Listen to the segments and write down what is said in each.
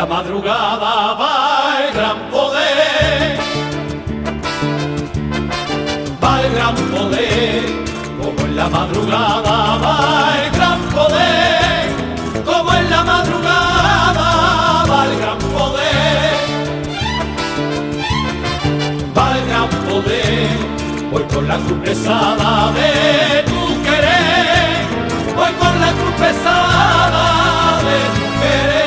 la madrugada va el gran poder, va el gran poder, como en la madrugada va el gran poder, como en la madrugada va el gran poder, va el gran poder, voy con la cruz pesada de tu querer, voy con la cruz pesada de tu querer.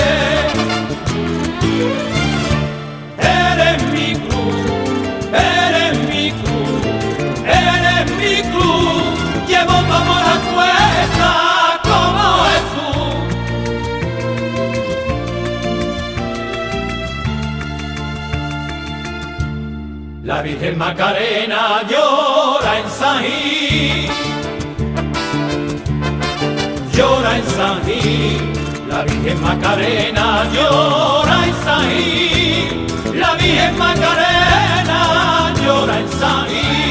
La Virgen Macarena llora en Sají, la Virgen Macarena llora en Sají, la Virgen Macarena llora en Sají,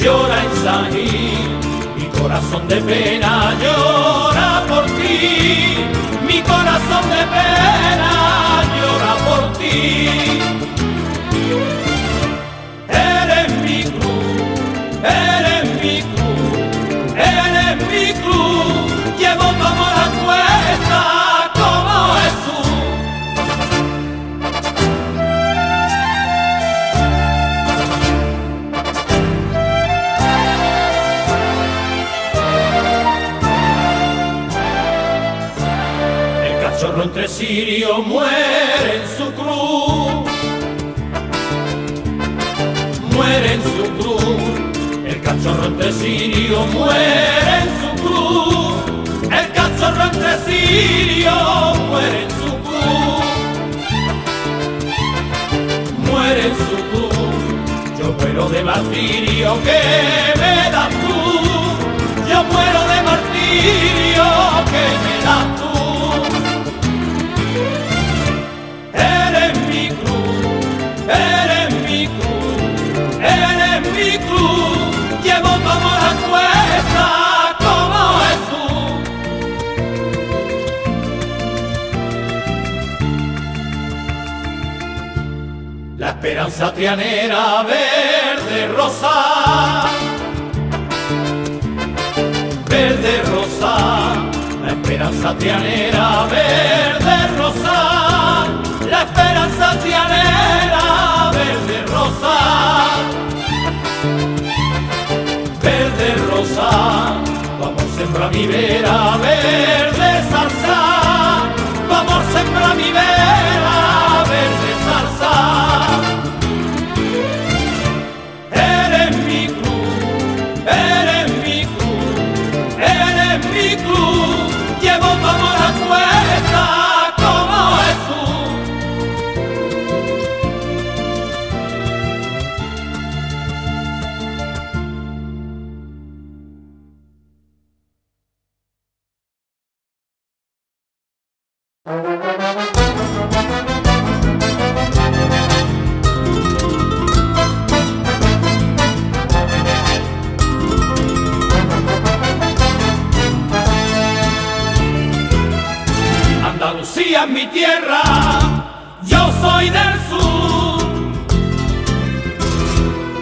llora en Sají, mi corazón de pena llora por ti, mi corazón de pena llora por ti. Entre sirio muere en su cruz, el cachorro entre sirio muere en su cruz, el cachorro entre sirio muere en su cruz, muere en su cruz, yo muero de martirio que me das tú, yo muero de martirio que me das tú. La esperanza trianera verde rosa, la esperanza trianera verde rosa, la esperanza trianera verde rosa, vamos sembra mi vera verde zarza, vamos sembra mi vera verde zarza. Andalucía es mi tierra, yo soy del sur.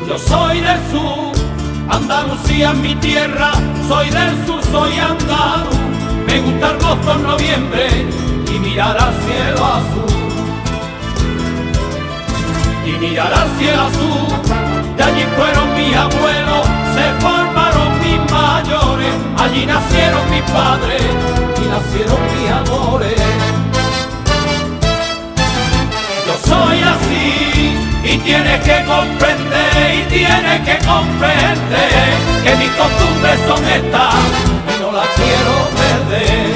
Yo soy del sur, Andalucía es mi tierra, soy del sur, soy andaluz. Me gusta agosto en noviembre y mirar al cielo azul. Y mirar al cielo azul, de allí fueron mis abuelos, se formaron mis mayores, allí nacieron mis padres y nacieron mis amores. Yo soy así y tienes que comprender, y tienes que comprender que mis costumbres son estas y no las quiero perder.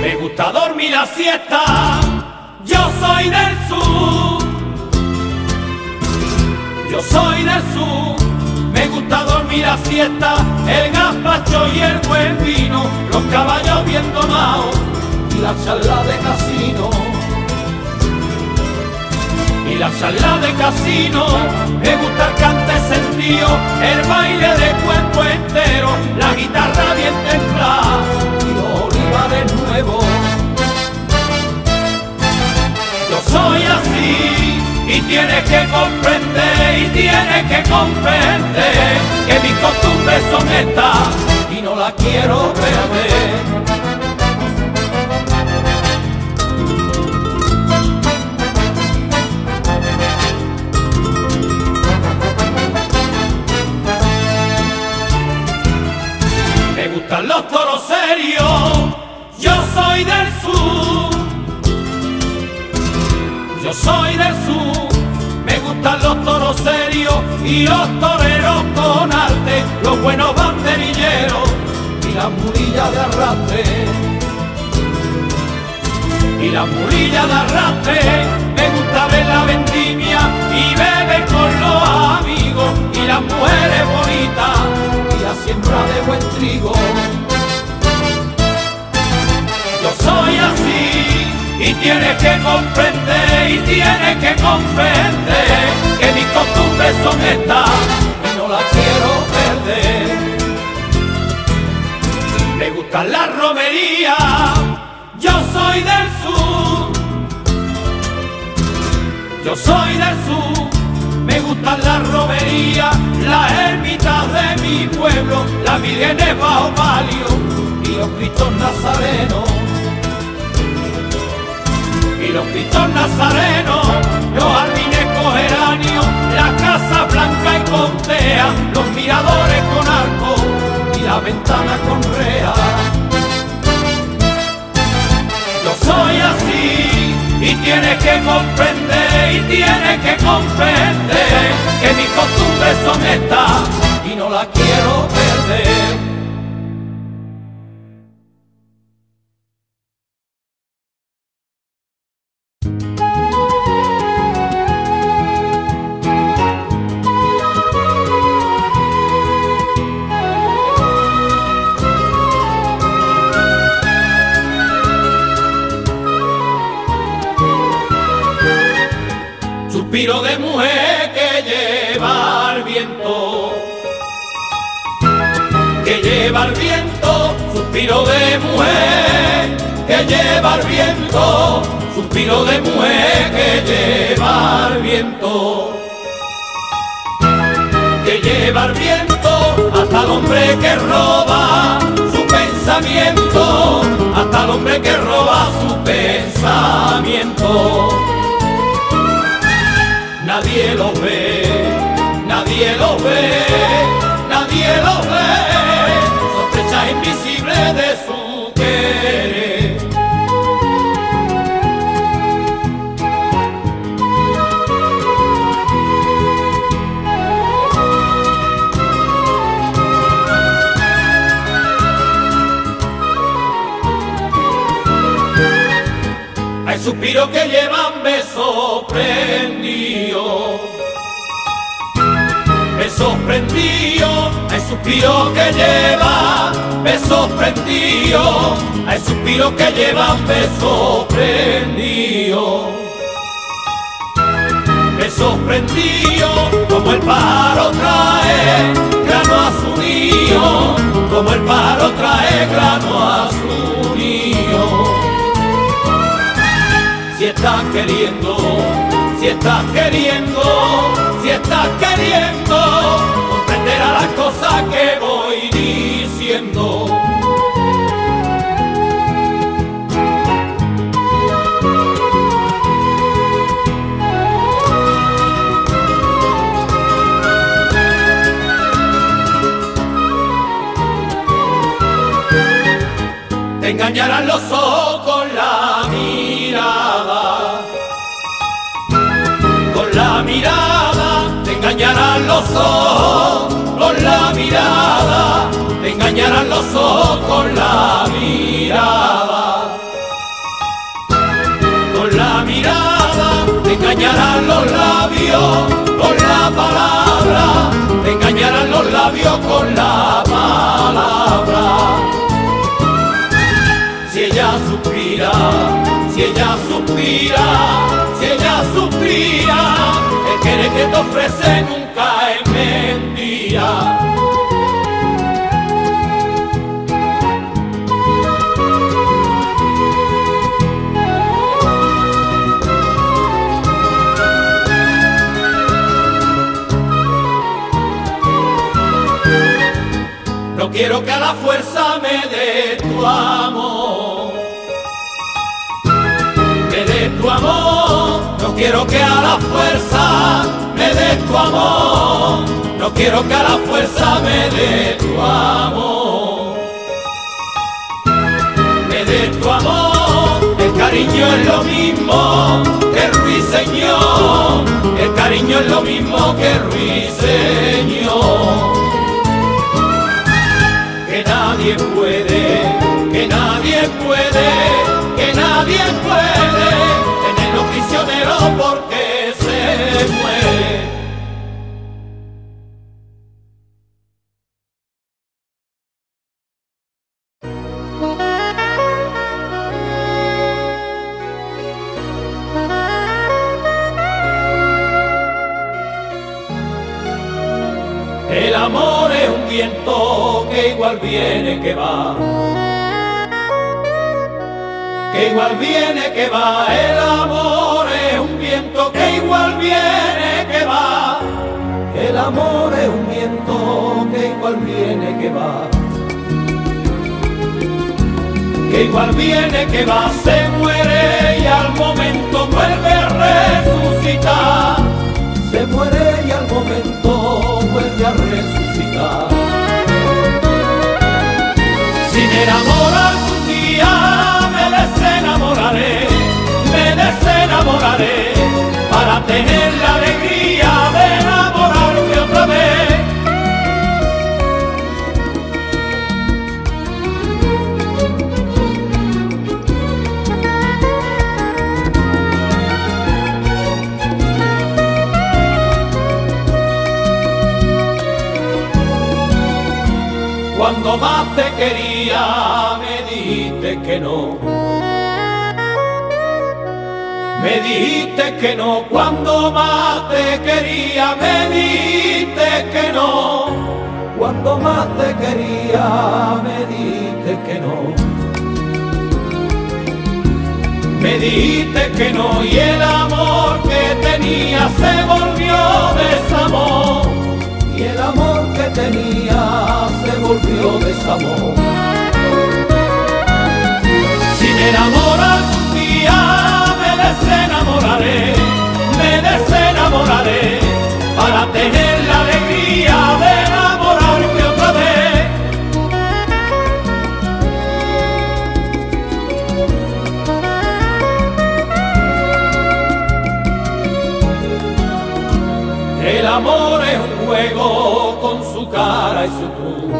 Me gusta dormir la siesta, yo soy del sur. Yo soy del sur, me gusta dormir la siesta, el gazpacho y el buen vino, los caballos bien domados y la charla de casino. Y la charla de casino, me gusta el cante sentido, el baile de cuerpo entero, la guitarra bien templada y los tiene que comprender que mis costumbres son estas y no las quiero perder. Los toros serios, yo soy del sur. Yo soy del sur, me gustan los toros serios y los toreros con arte, los buenos banderilleros y las mulillas de arrastre. Y las mulillas de arrastre, me gusta ver la vendimia y beber con los amigos y las mujeres bonitas. La siembra de buen trigo. Yo soy así y tienes que comprender, y tienes que comprender que mis costumbres son estas y no las quiero perder. Me gustan las romerías, yo soy del sur. Yo soy del sur. Me gustan las romerías, las ermitas de mi pueblo, las vírgenes bajo palio y los cristos nazarenos. Y los cristos nazarenos, los jardines cogeráneos, la casa blanca y contea, los miradores con arco y la ventana con rea. Yo soy así y tienes que comprender, y tienes que comprender que mis costumbres son estas y no las quiero perder. Suspiro de mujer que lleva el viento, que lleva el viento. Suspiro de mujer que lleva el viento, suspiro de mujer que lleva el viento, que lleva el viento hasta el hombre que roba su pensamiento, hasta el hombre que roba su pensamiento. Nadie lo ve, nadie lo ve, nadie lo ve, sospecha invisible de su querer. Hay suspiros que llevan besos prendidos, besos prendidos. Hay suspiros que llevan besos prendidos, hay suspiros que llevan besos prendidos, besos prendidos. Como el pájaro trae grano a su nido, como el pájaro trae grano a su nido. Si estás queriendo, si estás queriendo, si estás queriendo, comprenderás las cosas que voy diciendo. Te engañarán los ojos con la mirada, con la mirada. Te engañarán los ojos con la mirada, te engañarán los ojos con la mirada, con la mirada. Te engañarán los labios con la palabra, te engañarán los labios con la palabra. Si ella suspira, si ella suspira, si ella suspira, el querer que te ofrece nunca es mentira. Quiero que a la fuerza me dé tu amor, me dé tu amor. No quiero que a la fuerza me dé tu amor, no quiero que a la fuerza me dé tu amor, me dé tu amor. El cariño es lo mismo que el ruiseñor, el cariño es lo mismo que el ruiseñor. Que nadie puede, tenerlo prisionero porque se muere. El amor es un viento que igual viene que va, que igual viene que va. El amor es un viento que igual viene que va, el amor es un viento que igual viene que va, que igual viene que va. Se muere y al momento vuelve a resucitar, se muere y al momento vuelve a resucitar. Si me enamoro algún día me desenamoraré para tener la alegría de enamorarme otra vez. Cuando más te quería me dijiste que no, me dijiste que no. Cuando más te quería me dijiste que no, cuando más te quería me dijiste que no, me dijiste que no. Y el amor que tenía se volvió desamor, y el amor que tenía se volvió desamor. Si me enamoro algún día me desenamoraré para tener la alegría de enamorarme otra vez. El amor es un juego con su cara y su cruz,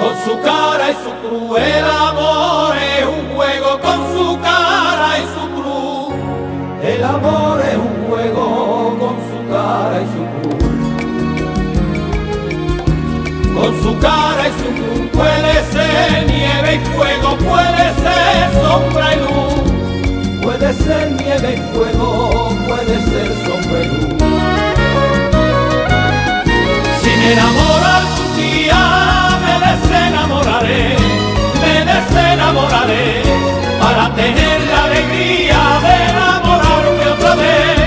con su cara y su cruz. El amor es un juego con su cara y su cruz, el amor es un juego con su cara y su cruz, con su cara y su cruz. Puede ser nieve y fuego, puede ser sombra y luz, puede ser nieve y fuego, puede ser sombra y luz. Si me enamoro algún día me desenamoraré para tener la alegría de enamorarme otra vez.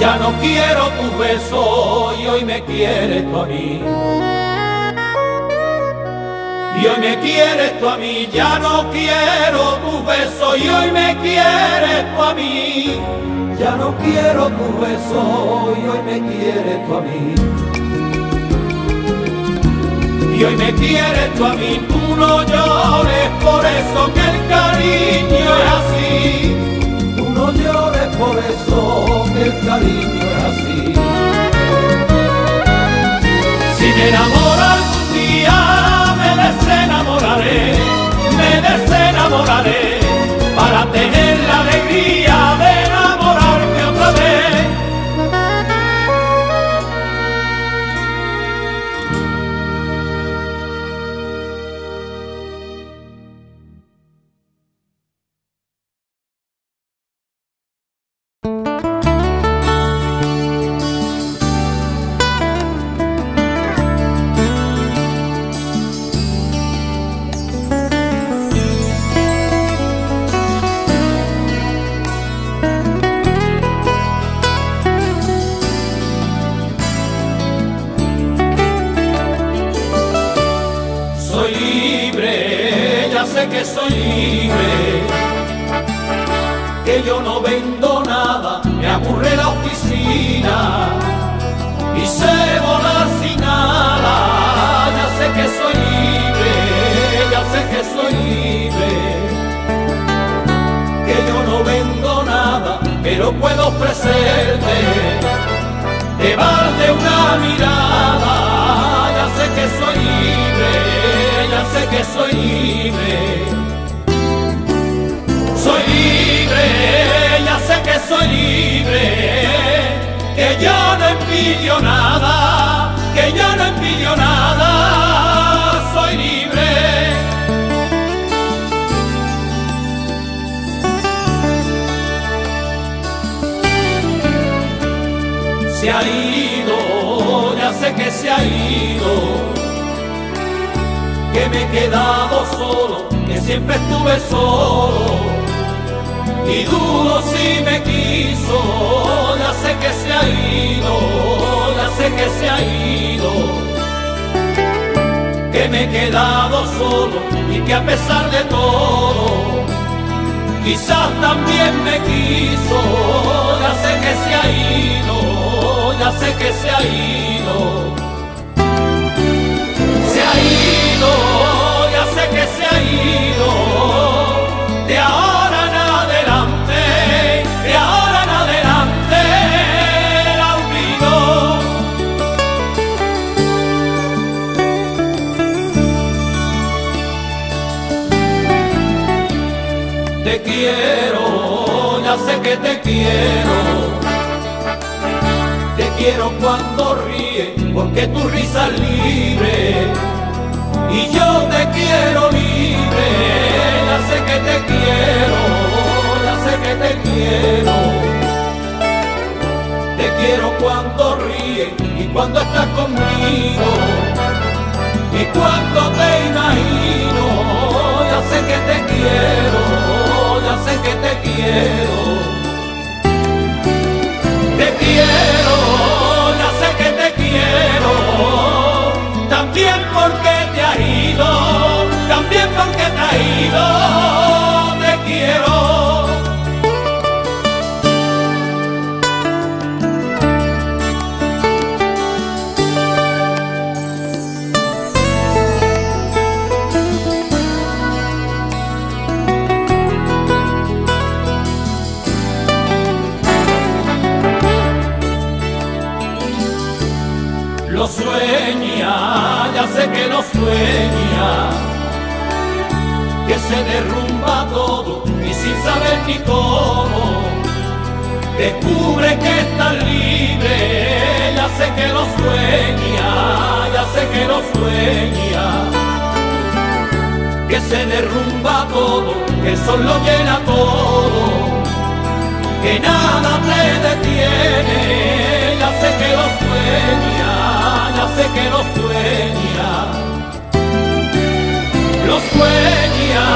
Ya no quiero tus besos y hoy me quieres tú a mí, y hoy me quieres tú a mí. Ya no quiero tus besos y hoy me quieres tú a mí, ya no quiero tus besos y hoy me quieres tú a mí, y hoy me quieres tú a mí. Tú no llores por eso que el cariño es así, no llores por eso que el cariño es así. Si me enamoro algún día me desenamoraré para tener la alegría de enamorarme otra vez. soy libre, ya sé que soy libre, que yo no vendo nada, me aburre la oficina y sé volar sin nada. Ya sé que soy libre, ya sé que soy libre, que yo no vendo nada, pero puedo ofrecerte, llevarte una mirada. Ya sé que soy libre, ya sé que soy libre. Soy libre, ya sé que soy libre, que yo no envidio nada, que yo no envidio nada. Soy libre. Se ha ido, ya sé que se ha ido, que me he quedado solo, que siempre estuve solo y dudo si me quiso. Ya sé que se ha ido, ya sé que se ha ido, que me he quedado solo y que a pesar de todo quizás también me quiso. Ya sé que se ha ido, ya sé que se ha ido. Ya sé que se ha ido, de ahora en adelante, de ahora en adelante la olvido. Te quiero, ya sé que te quiero, te quiero cuando ríes, porque tu risa es libre y yo te quiero libre. Ya sé que te quiero, ya sé que te quiero, te quiero cuando ríes y cuando estás conmigo y cuando te imagino. Ya sé que te quiero, ya sé que te quiero, te quiero, ya sé que te quiero, también porque también porque te ha ido, te quiero. Lo sueña, ya sé que lo sueña, que se derrumba todo y sin saber ni cómo descubre que estás libre. Ya sé que lo sueña, ya sé que lo sueña, que se derrumba todo, que el sol lo llena todo, que nada te detiene. Ya sé que lo sueña, ya sé que lo sueña. Lo sueña,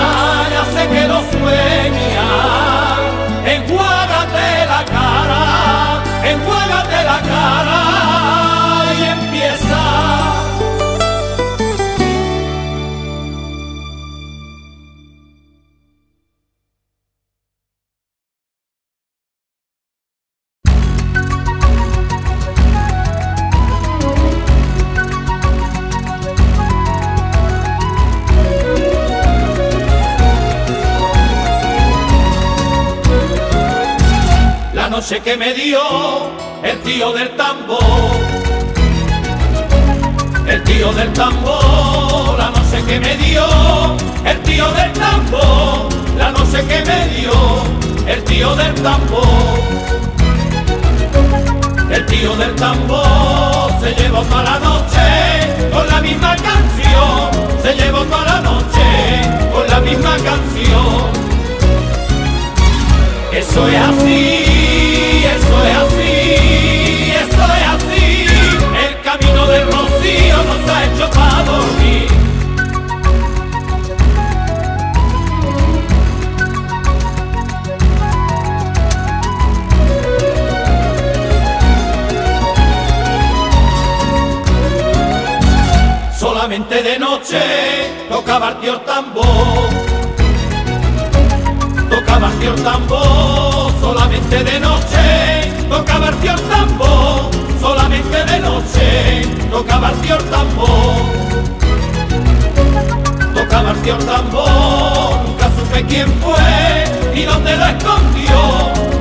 ya sé que lo sueña, enjuágate la cara y empieza. La noche que me dio el tío del tambor, el tío del tambor. La noche que me dio el tío del tambor, la noche que me dio el tío del tambor. El tío del tambor se llevó toda la noche con la misma canción, se llevó toda la noche con la misma canción. Eso es así, eso es así, eso es así. El camino del rocío nos ha hecho para dormir. Solamente de noche noche tocaba el tío el tambor. Tocaba el tío el tambor, solamente de noche. Tocaba el tío el tambor, solamente de noche. Tocaba el tío el tambor. Tocaba el tío el tambor, nunca supe quién fue ni dónde lo escondió.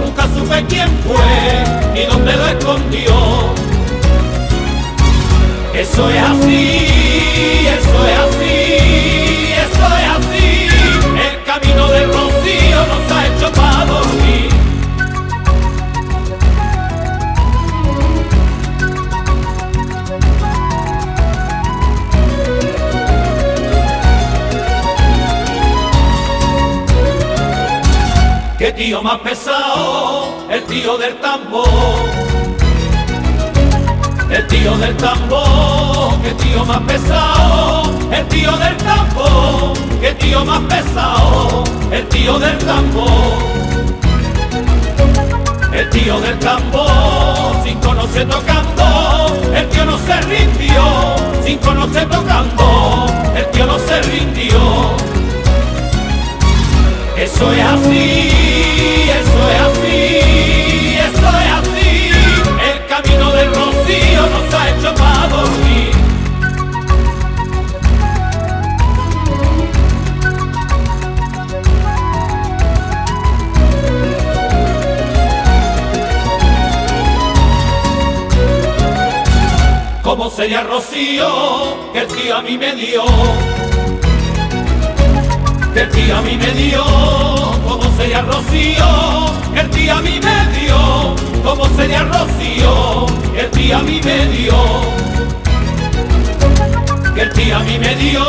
Nunca supe quién fue ni dónde lo escondió. Eso es así, eso es así, eso es así. El camino del rocío nos ha hecho para dormir. Qué tío más pesado, el tío del tambor. El tío del tambor, qué tío más pesado. El tío del tambor, qué tío más pesado. El tío del tambor. El tío del tambor, 5 noches tocando. El tío no se rindió, 5 noches tocando. El tío no se rindió. Eso es así, eso es así, eso es así. El camino del rocío nos ha hecho para dormir. ¿Cómo sería el rocío que el tío a mí me dio? Que el tío a mí me dio. ¿Cómo sería el rocío que el tío a mí me dio? ¿Cómo sería el rocío que el tío a mí me dio? Que el tío a mí me dio.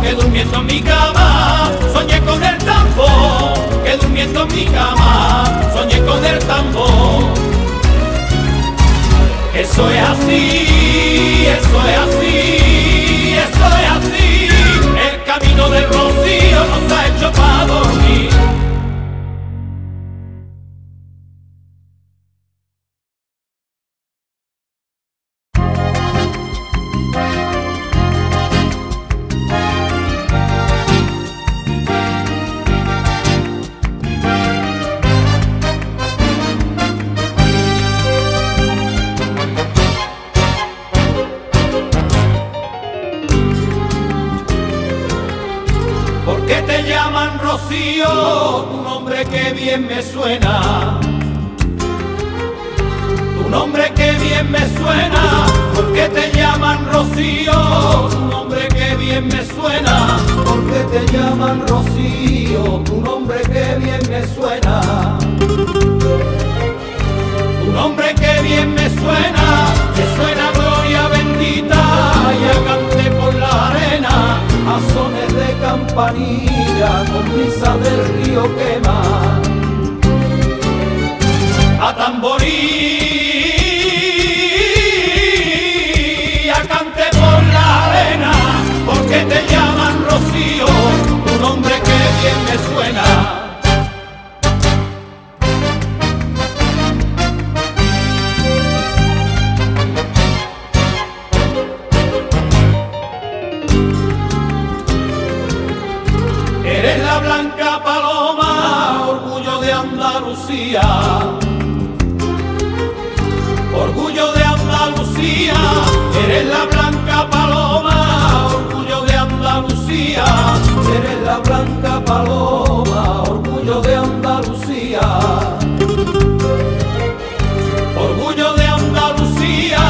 Que durmiendo en mi cama soñé con el tambor. Que durmiendo en mi cama soñé con el tambor. Eso es así, eso es así, eso es así. El camino del rocío nos ha hecho para dormir. Tu nombre que bien me suena, tu nombre que bien me suena. ¿Por qué te llaman Rocío? Tu nombre que bien me suena. ¿Por qué te llaman Rocío? Tu nombre que bien me suena. Tu nombre que bien me suena. Que suena gloria bendita y a cante por la arena, a sones de campanilla con brisa del río quema. A tamborí, a cante por la arena. ¿Por qué te llaman Rocío? Tu nombre que bien me suena. Orgullo de Andalucía, eres la blanca paloma, orgullo de Andalucía, eres la blanca paloma, orgullo de Andalucía. Orgullo de Andalucía,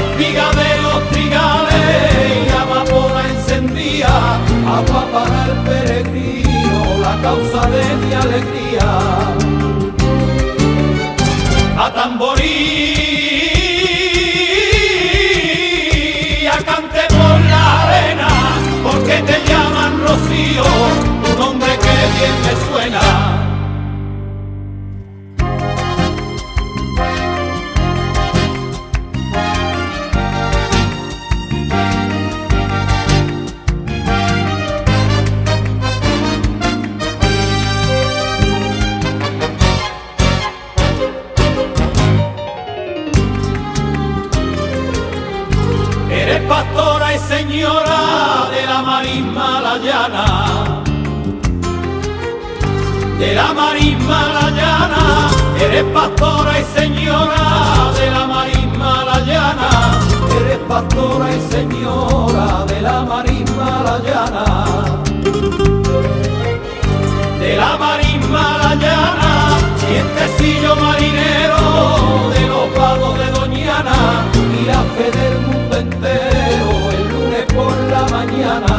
espiga de los trigales y amapola encendida, agua para el peregrino, la causa de mi alegría. A tamborí, a cante por la arena. ¿Por qué te llaman Rocío? Tu nombre que bien me suena. llana, de la marisma la llana, eres pastora y señora de la marisma la llana, eres pastora y señora de la marisma la llana, de la marisma la llana, dientecillo marinero de los pagos de Doñana, y la fe del mundo entero el lunes por la mañana.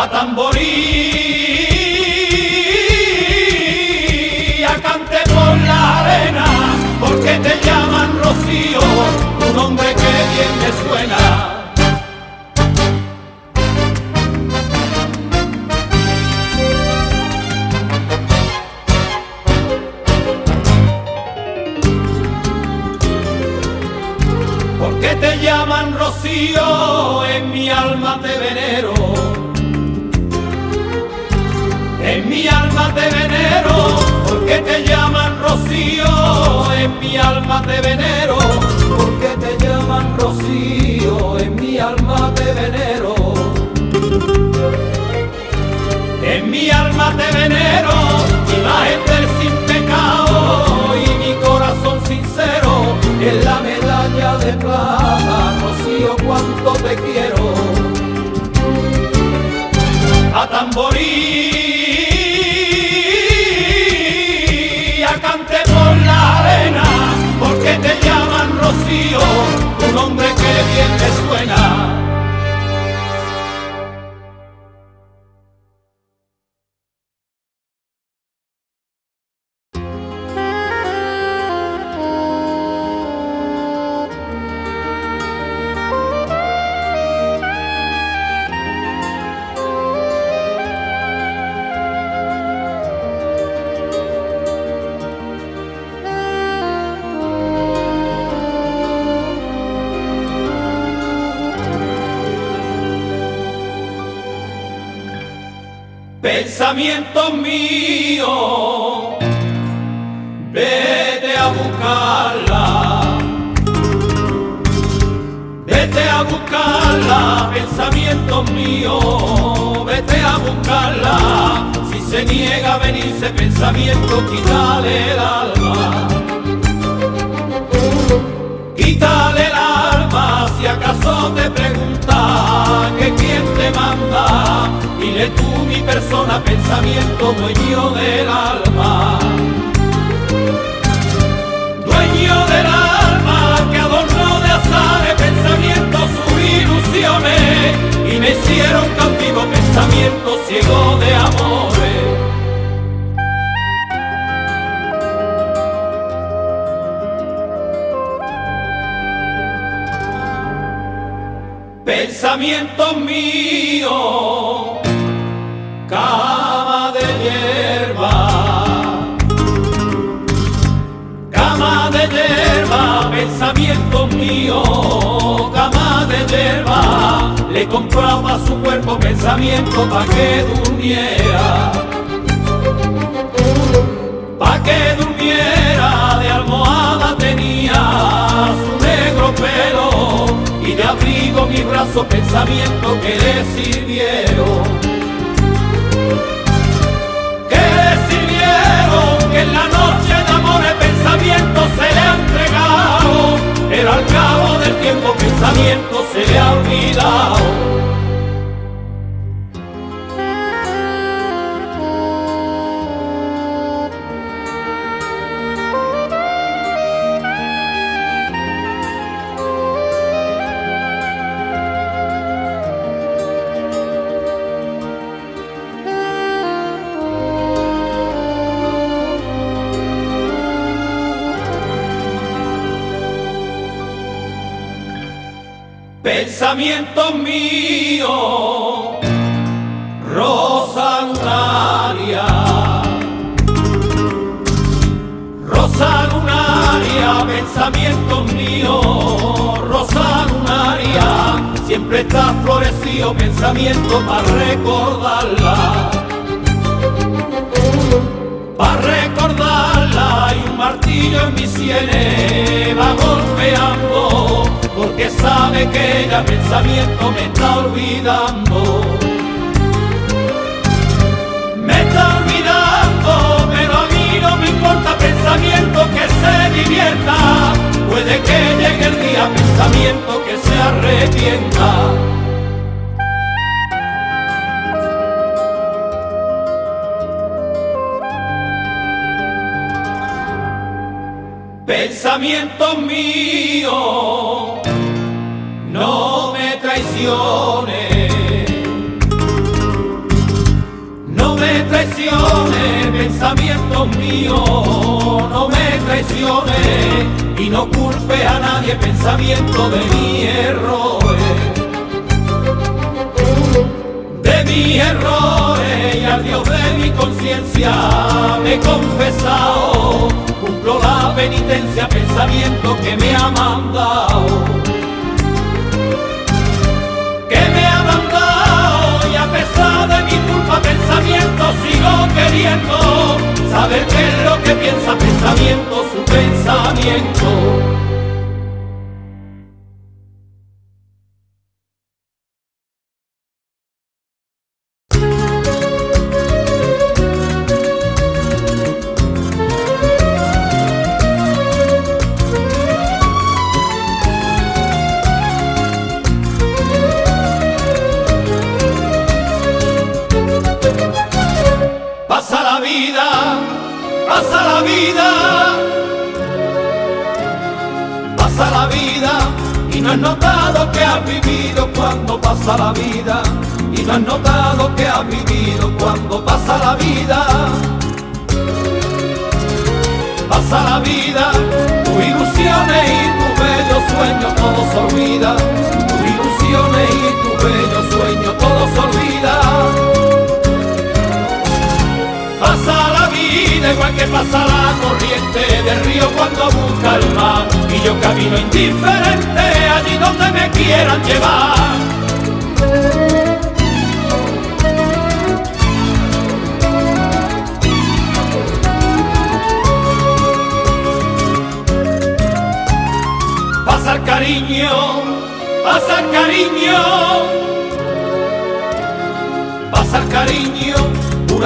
A tamborí, a cante por la arena, porque te llaman Rocío, tu nombre que bien me suena. Porque te llaman Rocío, en mi alma te venero, en mi alma te venero. Porque te llaman Rocío, en mi alma te venero, porque te llaman Rocío, en mi alma te venero, en mi alma te venero. Imagen del sin pecado y mi corazón sincero, en la medalla de plata, Rocío, cuánto te quiero. A tamborí, a cante por la arena, porque te llaman Rocío, tu nombre que bien te suena. Pensamiento mío, vete a buscarla, vete a buscarla. Pensamiento mío, vete a buscarla. Si se niega a venirse, pensamiento, quítale el alma, quítale el alma. Si acaso te pregunta que quién te manda, dile tú mi persona, pensamiento, dueño del alma, dueño del alma, que adornó de azares, pensamiento, sus ilusiones, y me hicieron cautivo, pensamiento, ciego de amores. Pensamiento mío, cama de hierba, pensamiento mío, cama de hierba, le compraba su cuerpo, pensamiento, pa' que durmiera, pa' que durmiera. De almohada tenía su negro pelo y de abrigo mi brazo, pensamiento, que le sirvieron, que en la noche de amores, pensamiento, se le ha entregado, pero al cabo del tiempo, pensamiento, se le ha olvidado. Pensamiento mío, rosa lunaria, pensamiento mío, rosa lunaria, siempre está florecido, pensamiento, para recordarla, Pa' recordarla hay un martillo en mi sienes, va golpeando, porque sabe que ella pensamiento me está olvidando. Me está olvidando, pero a mí no me importa, pensamiento que se divierta. Puede que llegue el día, pensamiento que se arrepienta. Pensamiento mío, no me traiciones, no me traiciones, pensamiento mío, no me traiciones, y no culpe a nadie, pensamiento de mis errores, y al Dios de mi conciencia me he confesado. Cumplo la penitencia, pensamiento que me ha mandado, que me ha mandado, y a pesar de mi culpa, pensamiento sigo queriendo saber qué es lo que piensa, pensamiento, su pensamiento. Pasa la vida y no has notado que has vivido cuando pasa la vida, y no has notado que has vivido cuando pasa la vida. Pasa la vida, tus ilusiones y tus bellos sueños todo se olvida, tus ilusiones y tus bellos sueños todo se olvida. Pasa la vida igual que pasa la corriente del río cuando busca el mar, y yo camino indiferente allí donde me quieran llevar. Pasa el cariño, pasa el cariño, pasa el cariño. Un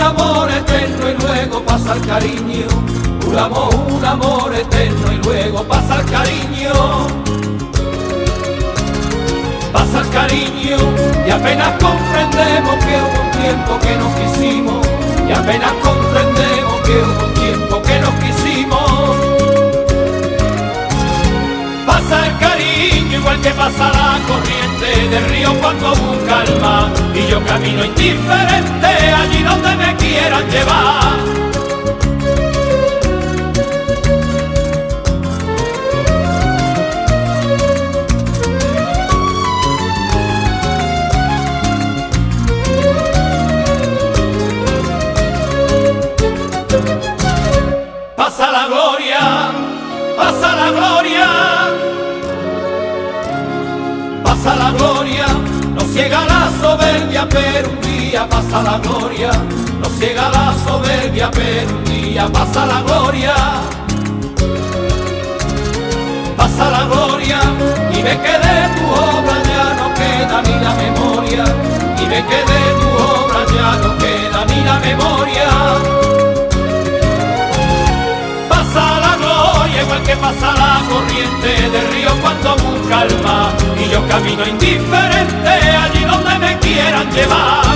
amor eterno y luego pasa el cariño. Juramos un amor eterno y luego pasa el cariño. Pasa el cariño y apenas comprendemos que hubo un tiempo que nos quisimos, y apenas comprendemos que hubo un tiempo que nos quisimos. Pasa el cariño igual que pasa la corriente del río cuando busca el mar, y yo camino indiferente allí donde me quieran llevar. Pasa la gloria, pasa la gloria, pasa la gloria, nos ciega la soberbia, pero un día pasa la gloria, nos ciega la soberbia, pero un día pasa la gloria. Pasa la gloria y me quedé tu obra, ya no queda ni la memoria, y me quedé tu obra, ya no queda ni la memoria. Igual que pasa la corriente del río cuando busca el mar, y yo camino indiferente allí donde me quieran llevar.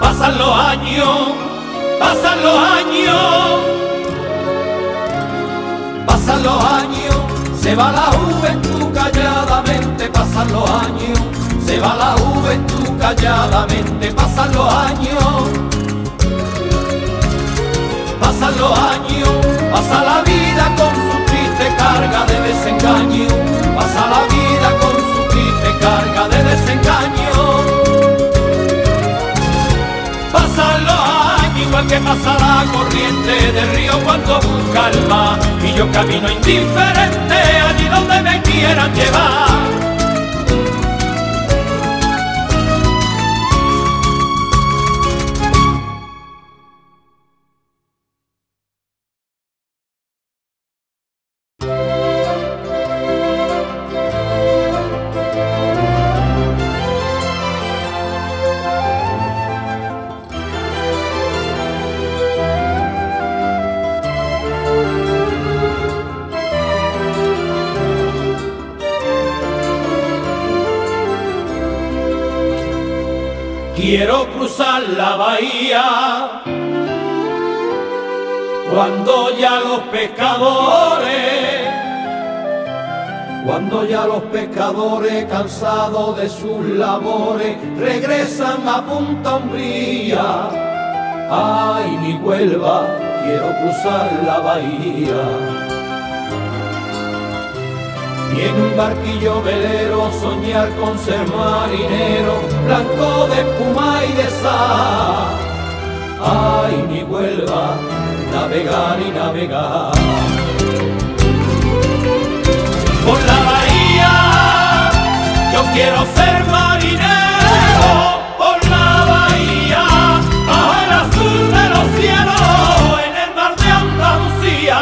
Pasan los años, pasan los años, pasan los años, se va la juventud calladamente, pasan los años, se va la juventud calladamente, pasan los años. Pasan los años, pasa la vida con su triste carga de desengaño, pasa la vida con su triste carga de desengaño. Pasan los años, igual que pasa la corriente del río cuando busca el mar, y yo camino indiferente allí donde me quieran llevar. Quiero cruzar la bahía cuando ya los pescadores, cansados de sus labores, regresan a Punta Umbría. Ay, mi Huelva, quiero cruzar la bahía. Y en un barquillo velero soñar con ser marinero, blanco de espuma y de sal. Ay, mi Huelva, navegar y navegar. Por la bahía, yo quiero ser marinero. Por la bahía, bajo el azul de los cielos, en el mar de Andalucía.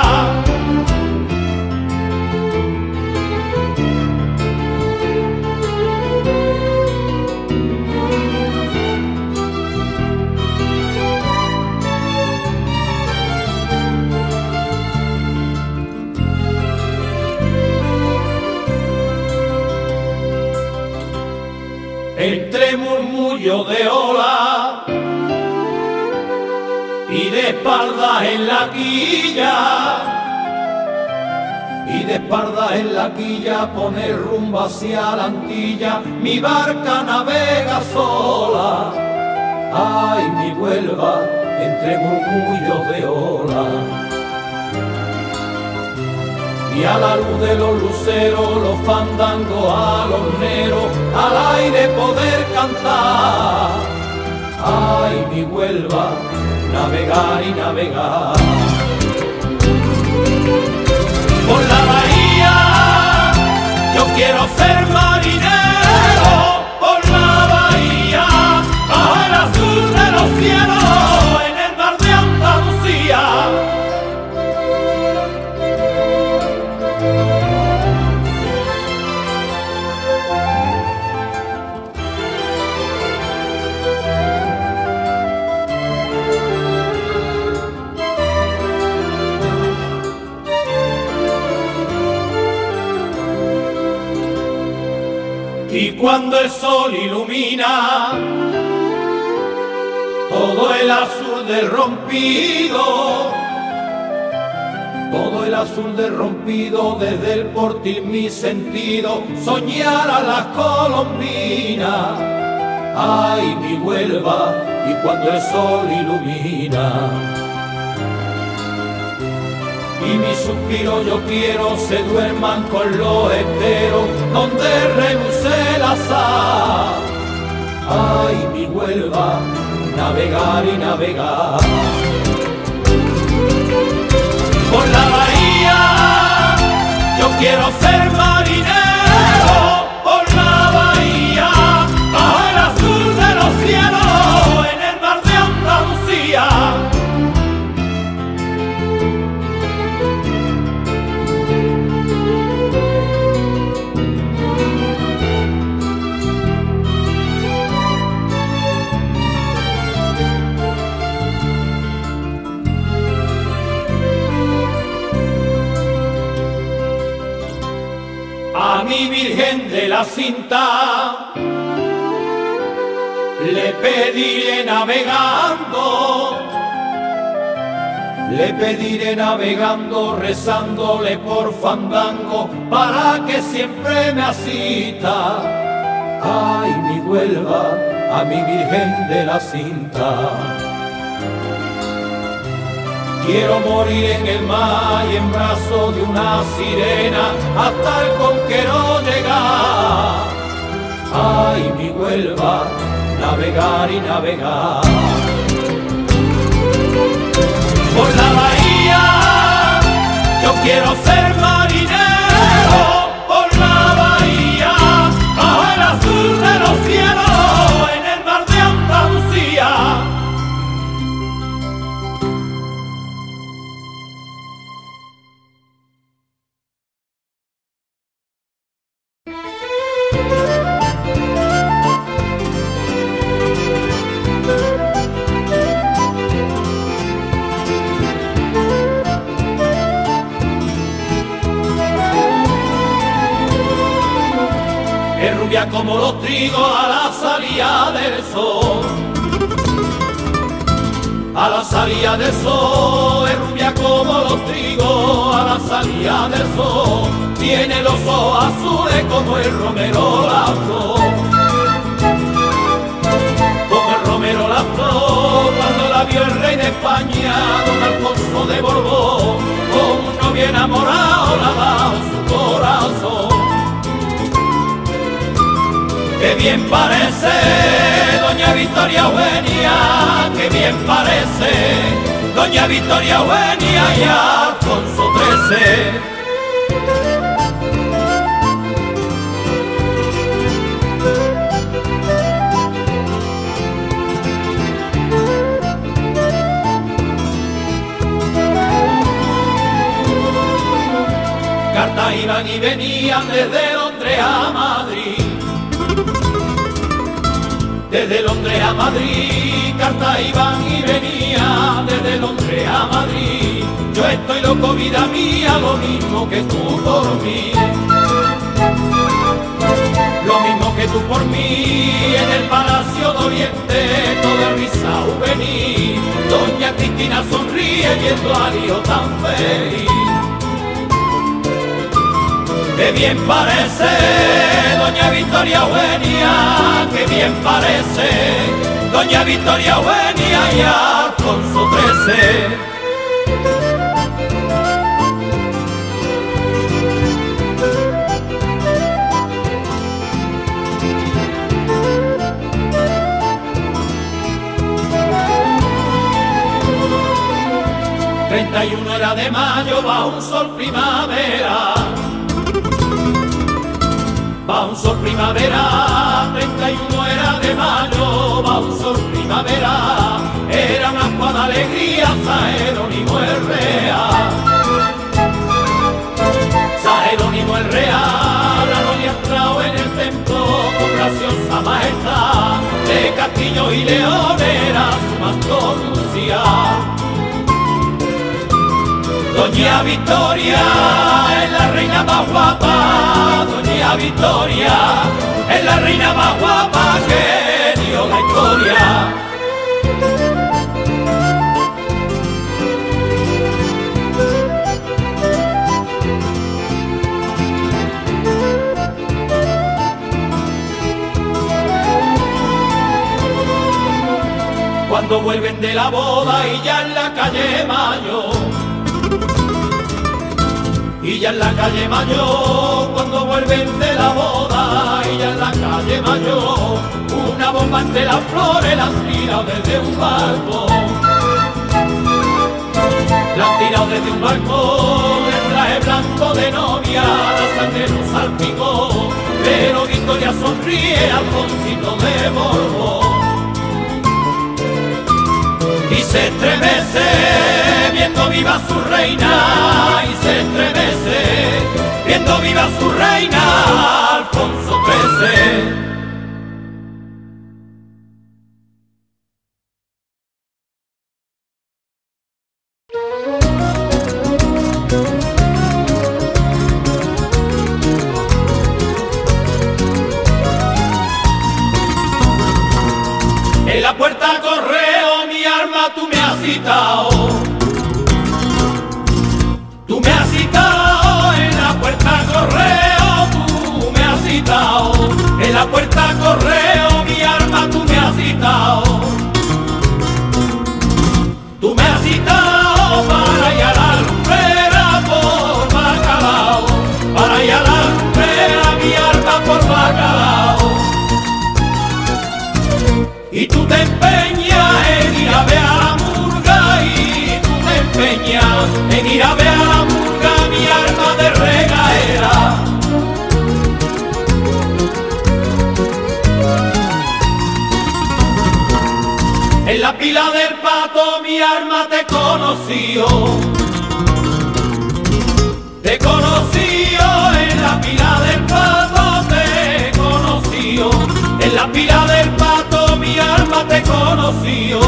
Entre murmullo de ola y de espaldas en la quilla, poner rumbo hacia la Antilla, mi barca navega sola. Ay, mi Huelva, entre murmullos de ola. Y a la luz de los luceros, los fandangos al hornero, al aire poder cantar. Ay, mi Huelva, navegar y navegar. Por la bahía, yo quiero ser marinero. Por la bahía, bajo el azul de los cielos, en el mar de Andalucía. Y cuando el sol ilumina todo el azul del rompido, desde el portil mi sentido soñar a las colombinas. Ay, mi Huelva, y cuando el sol ilumina y mi suspiro yo quiero se duerman con los esteros donde reluce la sal. Ay, mi Huelva, navegar y navegar. Por la bahía, yo quiero ser marinero. Por la bahía, bajo el azul de los cielos, en el mar de Andalucía. A mi Virgen de la Cinta le pediré navegando, rezándole por fandango para que siempre me asista. Ay, mi Huelva, a mi Virgen de la Cinta. Quiero morir en el mar y en brazos de una sirena hasta el conquero llegar. Ay, mi Huelva, navegar y navegar. Quiero ser marinero por la bahía, bajo el azul de los cielos, en el mar de Andalucía. Como los trigos a la salida del sol, a la salida del sol, es rubia como los trigos a la salida del sol, tiene los ojos azules como el romero la flor, como el romero la flor. Cuando la vio el rey de España, don Alfonso de Borbón, como un novio enamorado la da su corazón. ¡Qué bien parece, doña Victoria Eugenia! ¡Qué bien parece, doña Victoria Eugenia y Alfonso XIII! Cartas iban y venían desde Londres a Madrid, desde Londres a Madrid, cartas iban y venían, desde Londres a Madrid. Yo estoy loco, vida mía, lo mismo que tú por mí, lo mismo que tú por mí. En el Palacio de Oriente, todo risa o venir, doña Cristina sonríe viendo al hijo tan feliz. ¡Qué bien parece, doña Victoria Eugenia! ¡Qué bien parece, doña Victoria Eugenia y Alfonso XIII! 31 era de mayo, bajo un sol primavera, va un sol primavera, 31 era de mayo, va un sol primavera, era una espada alegría, San Jerónimo el Real. San Jerónimo el Real, la noria entrado en el templo, con graciosa majestad, de castillos y leones era su manto nupcial. Doña Victoria es la reina más guapa, doña Victoria es la reina más guapa que dio la historia. Cuando vuelven de la boda y ya en la calle Mayo, y ya en la calle Mayor, cuando vuelven de la boda, y ya en la calle Mayor, una bomba entre las flores la han tirado desde un balcón. La han tirado desde un balcón, el traje blanco de novia, la sangre nos salpicó, pero Victoria sonríe al concito de Borbón. Y se estremece viendo viva su reina, y se estremece viendo viva su reina, Alfonso XIII. Tú me has citado en la puerta correo, tú me has citado en la puerta correo, mi alma, tú me has citado. Tú me has citado para ir a la lumbrera por bacalao, para ir a la lumbrera, mi alma, por bacalao. Y tú te empeñas en ir a ver a la murga, y tú te empeñas en ir a ver a la murga. Boca del pato mi alma te conoció. Te conoció en la pila del pato, te conoció. En la pila del pato mi alma te conoció.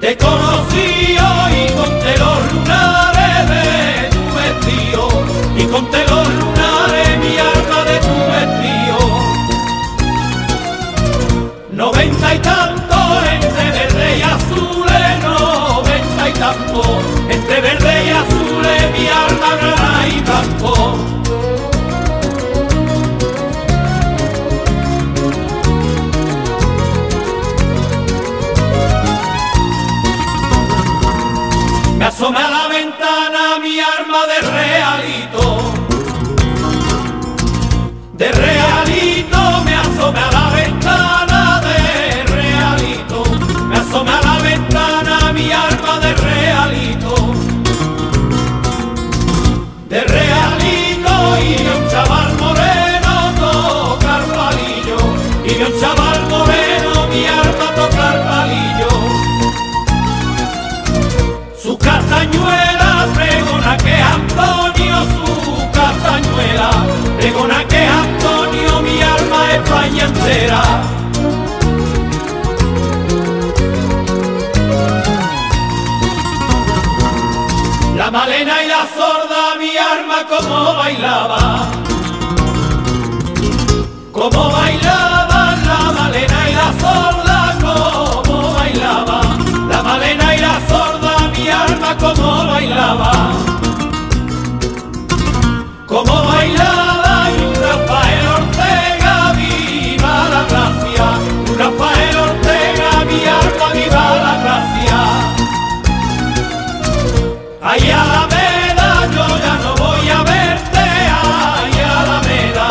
Te conoció y conté los lunares de tu vestido. Y conté los lunares mi alma de tu vestido. 90 y tanto entre verde y azules, 90 y tanto entre verde y azules mi alma grana y blanco. Me asomé a la ventana mi arma de realito. De realito me asomé a la ventana, de realito. Me asomé a la ventana mi arma de realito. De realito y vi a un chaval moreno tocar palillo. Y vi a un chaval moreno mi arma tocar palillo. Su castañuela, pregona que Antonio, su castañuela, pregona que Antonio, mi alma España entera. La malena y la sorda, mi alma como bailaba. Como bailaban la malena y la sorda, como bailaba la malena y la sorda. Mi alma como bailaba, como bailaba. Y un Rafael Ortega, viva la gracia. Un Rafael Ortega, mi alma, viva la gracia. Ay, Alameda, yo ya no voy a verte. Ay, Alameda,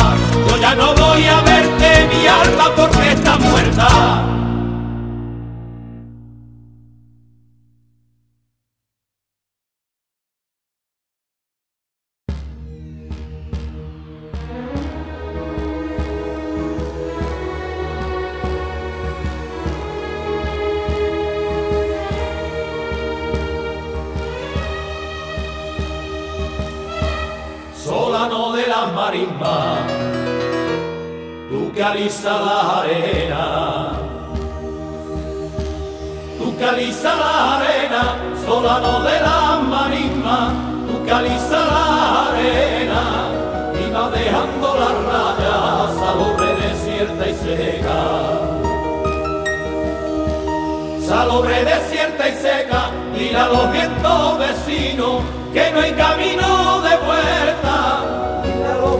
yo ya no voy a verte, mi alma, porque está muerta. Tú que alisas la arena, tú que alisas la arena, solano de la marisma, tú que alisas la arena, y va dejando las rayas salobre desierta y seca, salobre desierta y seca. Dile a los vientos vecinos que no hay camino de vuelta.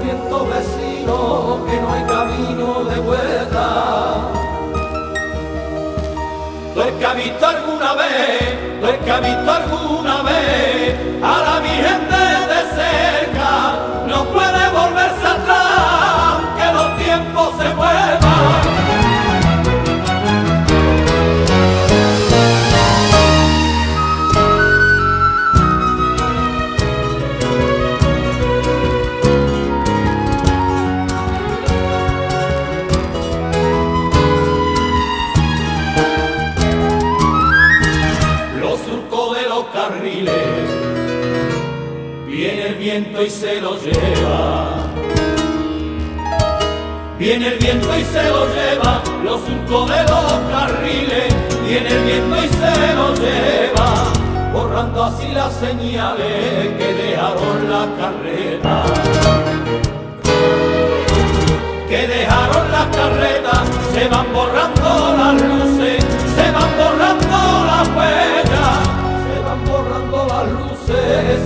Viento vecino, que no hay camino de vuelta. Tú el que ha visto alguna vez, tú el que ha visto alguna vez a la Virgen de cerca, no puede volverse atrás, que los tiempos se vuelvan. Y se lo lleva, viene el viento y se lo lleva, los surcos de los carriles, viene el viento y se lo lleva, borrando así las señales que dejaron las carretas, que dejaron las carretas, se van borrando las luces, se van borrando las huellas, se van borrando las luces.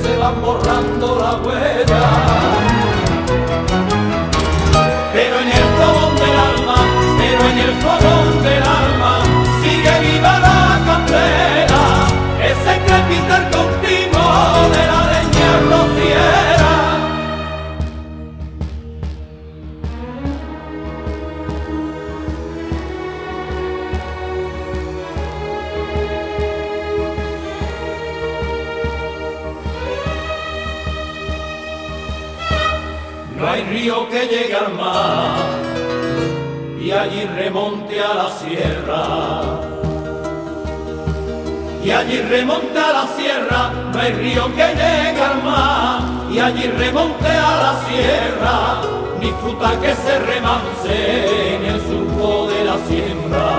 Se van borrando la huella, pero en el fogón del alma, pero en el fogón del alma sigue viva la candela, ese crepitar continuo de la leña rociera. No hay río que llegue al mar, y y allí remonte a la sierra. Y allí remonte a la sierra, no hay río que llegue al mar. Y allí remonte a la sierra, ni fruta que se remance en el surco de la siembra.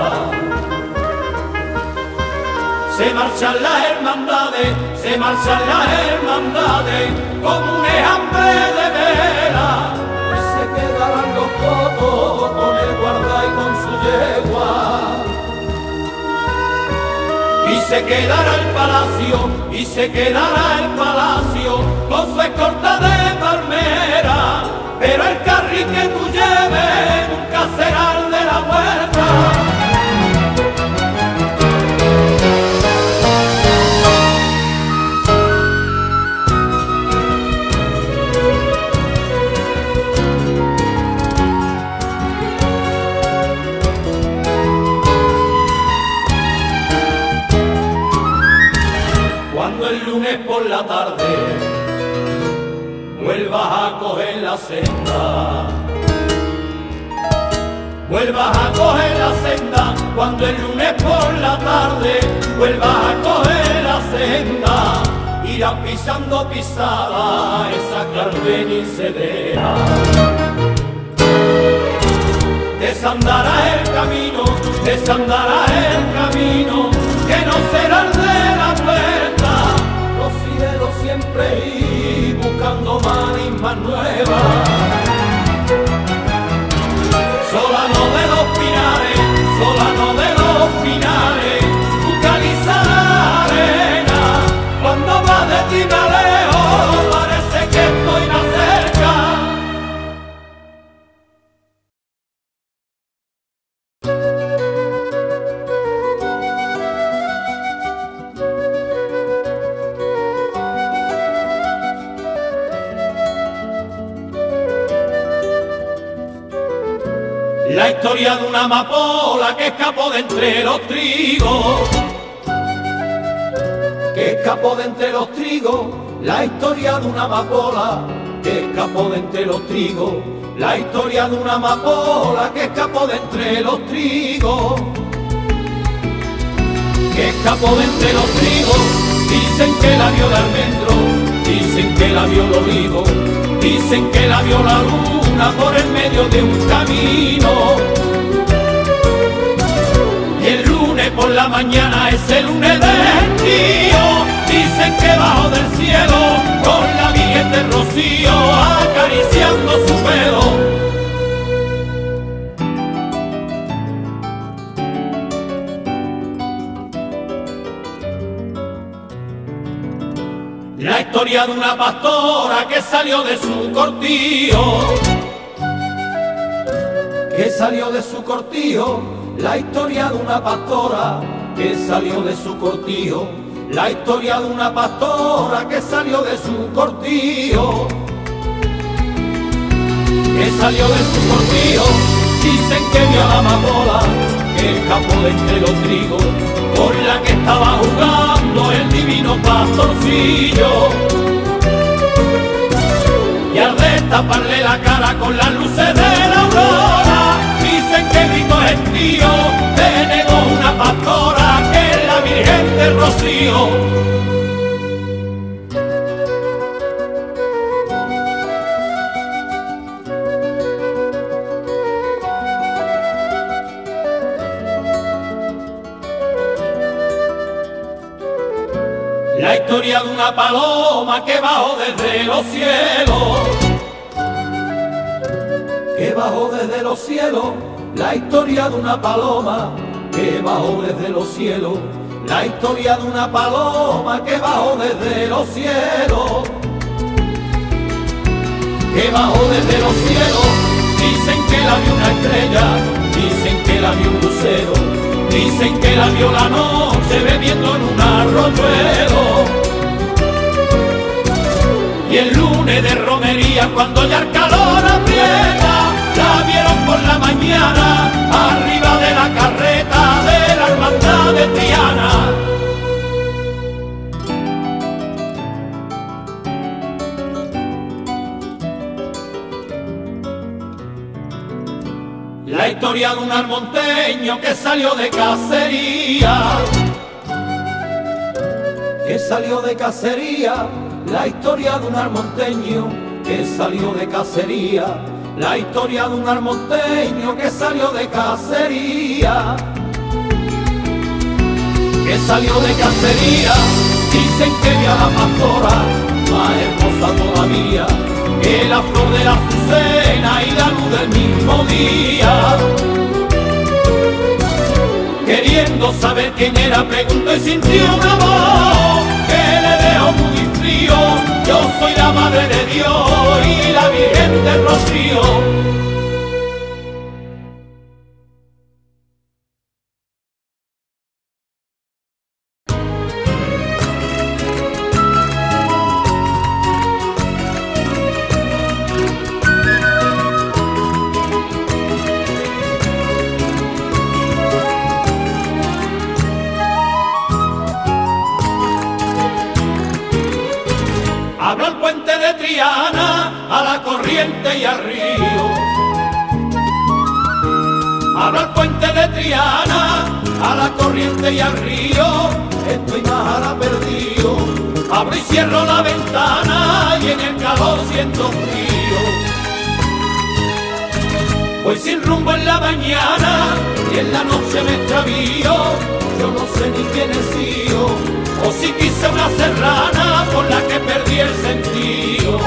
Se marchan las hermandades, se marchan las hermandades, como un hambre de vela. Y se quedarán los cotos con el guarda y con su yegua. Y se quedará el palacio, y se quedará el palacio, con su escorta de palmera. Pero el carril que tú lleves nunca será el de la huerta. Por la tarde vuelvas a coger la senda, vuelvas a coger la senda, cuando el lunes por la tarde vuelvas a coger la senda, irás pisando pisada esa carven y sedera. Desandarás el camino que no será el de la puerta. Cielo siempre y buscando más y más nueva. Solano de los pinares, solano de los pinares, tu caliza la arena. Cuando vas de ti me alejo, parece que estoy más historia de una amapola que escapó de entre los trigos, que escapó de entre los trigos. La historia de una amapola que escapó de entre los trigos. La historia de una amapola que escapó de entre los trigos, que escapó de entre los trigos. Dicen que la vio el almendro, dicen que la vio el olivo, dicen que la vio la luna por el medio de un camino. Y el lunes por la mañana es el lunes del tío. Dicen que bajo del cielo con la Virgen del Rocío acariciando su pelo. La historia de una pastora que salió de su cortijo, que salió de su cortijo. La historia de una pastora que salió de su cortijo. La historia de una pastora que salió de su cortijo, que salió de su cortijo. Dicen que vio a la amapola que escapó de entre los trigos, por la que estaba jugando el divino pastorcillo. Y al destaparle la cara con las luces de la aurora, dicen que rico es el tío, te negó una pastora que es la Virgen del Rocío. La historia de una paloma que bajó desde los cielos, que bajó desde los cielos. La historia de una paloma que bajó desde los cielos. La historia de una paloma que bajó desde los cielos, que bajó desde los cielos. Dicen que la vio una estrella, dicen que la vio un lucero, dicen que la vio la noche bebiendo en un arroyuelo. Y el lunes de romería cuando ya el calor aprieta, la vieron por la mañana arriba de la carreta de la hermandad de Triana. La historia de un almonteño que salió de cacería. Que salió de cacería, la historia de un almonteño que salió de cacería. La historia de un almonteño que salió de cacería. Que salió de cacería, dicen que era la pastora, más hermosa todavía que la flor de la azucena y la luz del mismo día. Queriendo saber quién era, preguntó y sintió un amor que le dejó muy frío. Yo soy la madre de Dios y la Virgen del Rocío. A la corriente y al río, habla el puente de Triana, a la corriente y al río, estoy más a la perdido, abro y cierro la ventana y en el calor siento frío, voy sin rumbo en la mañana y en la noche me extravío, yo no sé ni quién he sido, o si quise una serrana por la que perdí el sentido.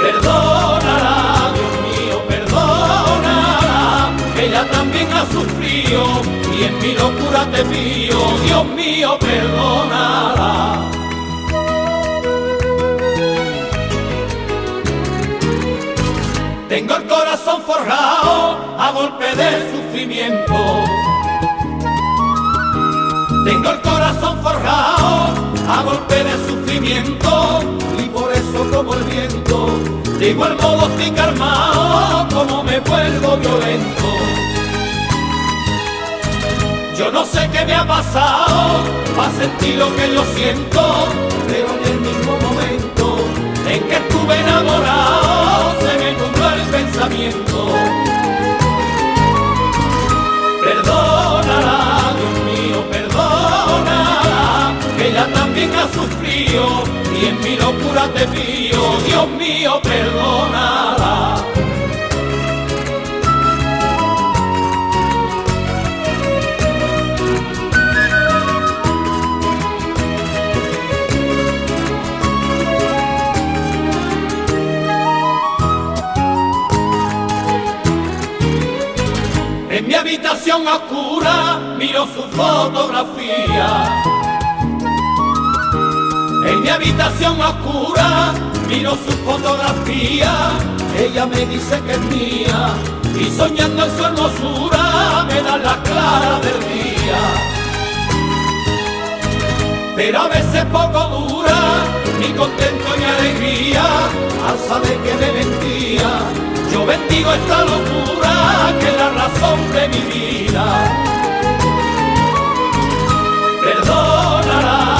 Perdónala, Dios mío, perdónala, ella también ha sufrido y en mi locura te pido, Dios mío, perdónala. Tengo el corazón forjado a golpe de sufrimiento. Tengo el corazón forjado a golpe de sufrimiento y por eso como el viento de igual modo estoy calmado, como me vuelvo violento. Yo no sé qué me ha pasado para sentir lo que yo siento, pero en el mismo momento en que estuve enamorado se me nubló el pensamiento. Perdónala, Dios mío, perdónala, que ella también ha sufrido y en mi locura te pido, Dios mío, perdónala. En mi habitación oscura miro su fotografía. En mi habitación oscura miro su fotografía, ella me dice que es mía y soñando en su hermosura me da la clara del día. Pero a veces poco dura mi contento y alegría al saber que me mentía. Yo bendigo esta locura que es la razón de mi vida. Perdónala,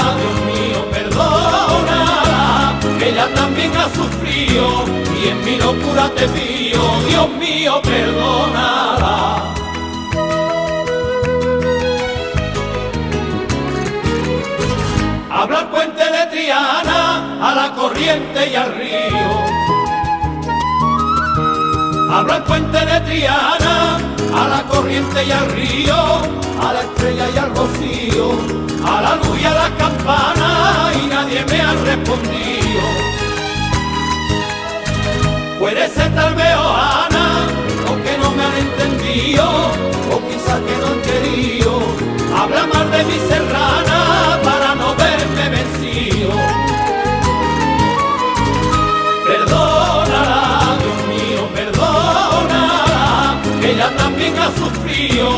ella también ha sufrido y en mi locura te pido, Dios mío, perdónala. Habla el puente de Triana, a la corriente y al río. Habla el puente de Triana, a la corriente y al río, a la estrella y al rocío, a la luz y a las campanas y nadie me ha respondido. Puede ser tal vez Ana, o que no me han entendido, o quizás que no han querido habla mal de mi serrana para no verme vencido. Perdónala, Dios mío, perdónala, que ella también ha sufrido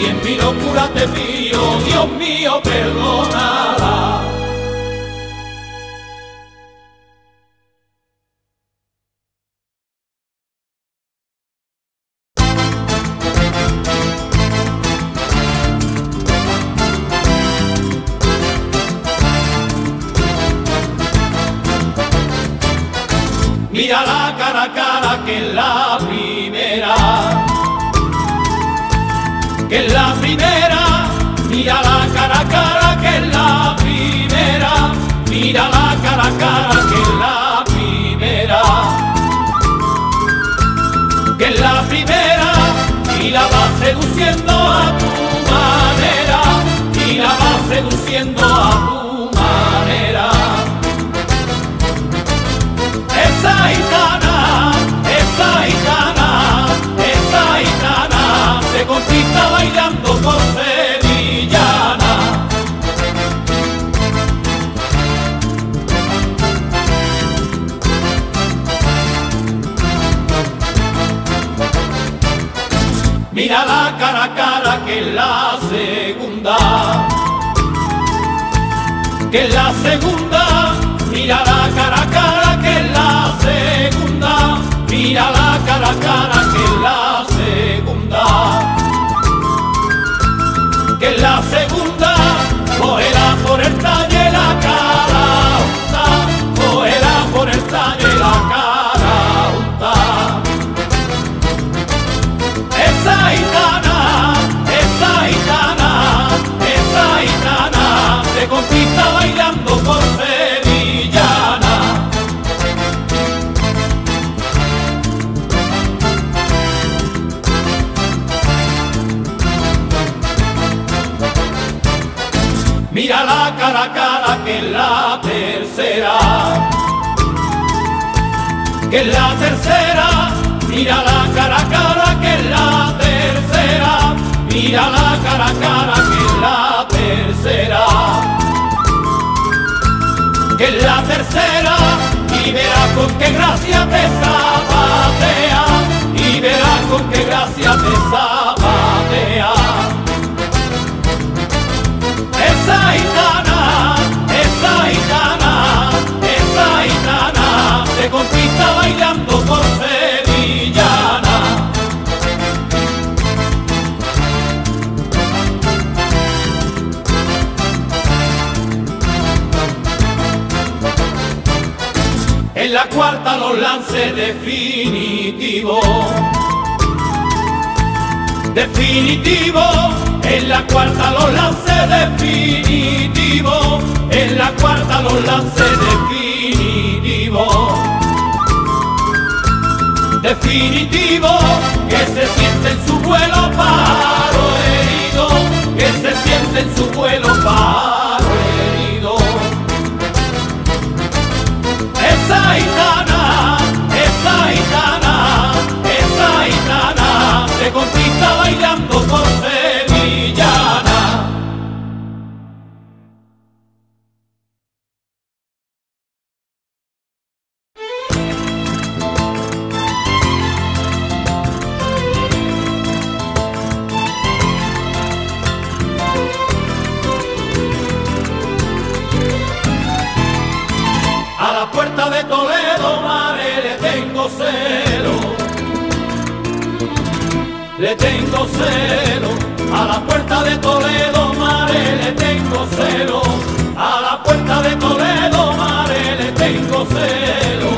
y en mi locura te pido, Dios mío, perdónala. Mira la cara que es la primera. es la primera, mírala cara a cara, que es la primera, mírala cara a cara, que es la primera, que es la primera, y la vas seduciendo a tu manera, y la vas seduciendo a tu manera. Esa gitana, esa gitana, esa gitana se conquista bailando con sevillana. Mira la cara a cara, que es la segunda, que es la segunda. Mira la cara a cara, que es la segunda, mira la cara a cara, que es la segunda, que es la segunda. Cógela por el talle la cara unta, cógela por el talle la cara unta. Esa gitana, esa gitana, esa gitana se conquista bailando por ser. Mira la cara a cara, que es la tercera, que es la tercera. Mira la cara a cara, que es la tercera, mira la cara a cara, que es la tercera, que es la tercera. Y verás con qué gracia te zapatea, y verás con qué gracia te zapatea. Esa gitana, esa gitana, esa gitana se conquista bailando por sevillana. En la cuarta los lances definitivos, definitivos. En la cuarta los lances definitivos, en la cuarta los lances definitivos, definitivos. Que se siente en su vuelo paro herido, que se siente en su vuelo paro herido. Esa gitana, esa gitana, esa gitana se conquista bailando por ser. A la puerta de Toledo, madre, le tengo celo, le tengo celo. A la puerta de Toledo, mare, le tengo celo. A la puerta de Toledo, mare, le tengo celo.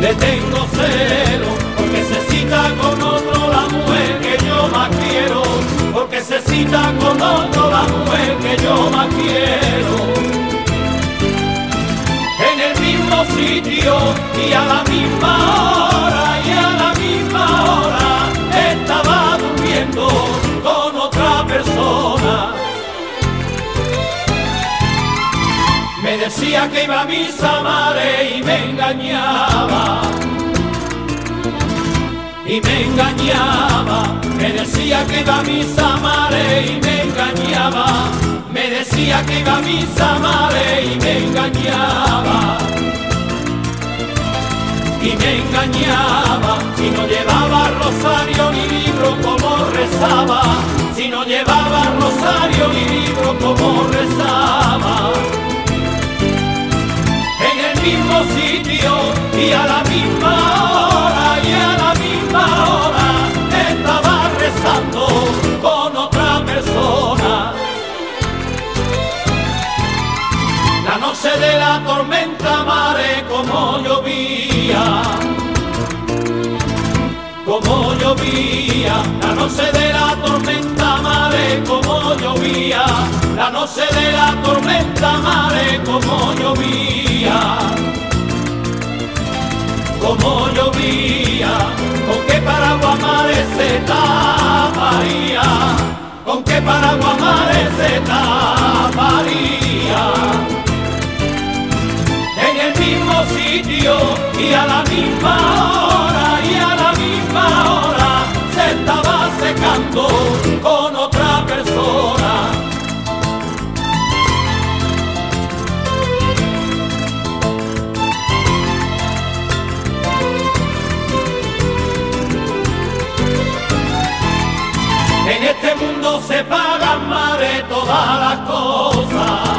Le tengo celo, porque se cita con otro la mujer que yo más quiero. Porque se cita con otro la mujer que yo más quiero. En el mismo sitio y a la misma hora, y a la misma hora. Estaba durmiendo con otra persona. Me decía que iba a misa, madre, y me engañaba, y me engañaba. Me decía que iba a misa, madre, y me engañaba. Me decía que iba a misa, madre, y me engañaba, y me engañaba. Si no llevaba rosario ni libro, como rezaba. Si no llevaba rosario ni libro, como rezaba. En el mismo sitio y a la misma hora, y a la misma hora estaba rezando con otra persona. La noche de la tormenta, mare, como llovía, como llovía. llovía, la noche de la tormenta, mare, como llovía, la noche de la tormenta, mare, como llovía, como llovía, con qué paraguas mare se taparía, con qué paraguas mare se taparía. Mismo sitio y a la misma hora, y a la misma hora se estaba secando con otra persona. En este mundo se pagan más de todas las cosas.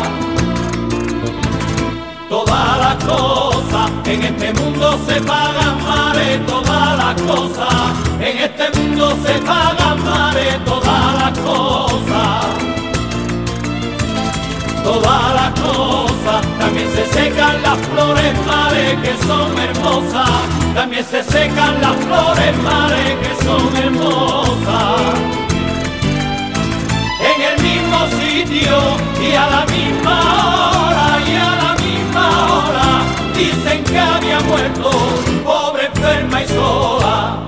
Todas las cosas, en este mundo se pagan mare, todas las cosas, en este mundo se pagan mare, todas las cosas, todas las cosas, también se secan las flores mare, que son hermosas, también se secan las flores mare, que son hermosas, en el mismo sitio y a la misma hora, y a la ahora dicen que había muerto, pobre, enferma y sola.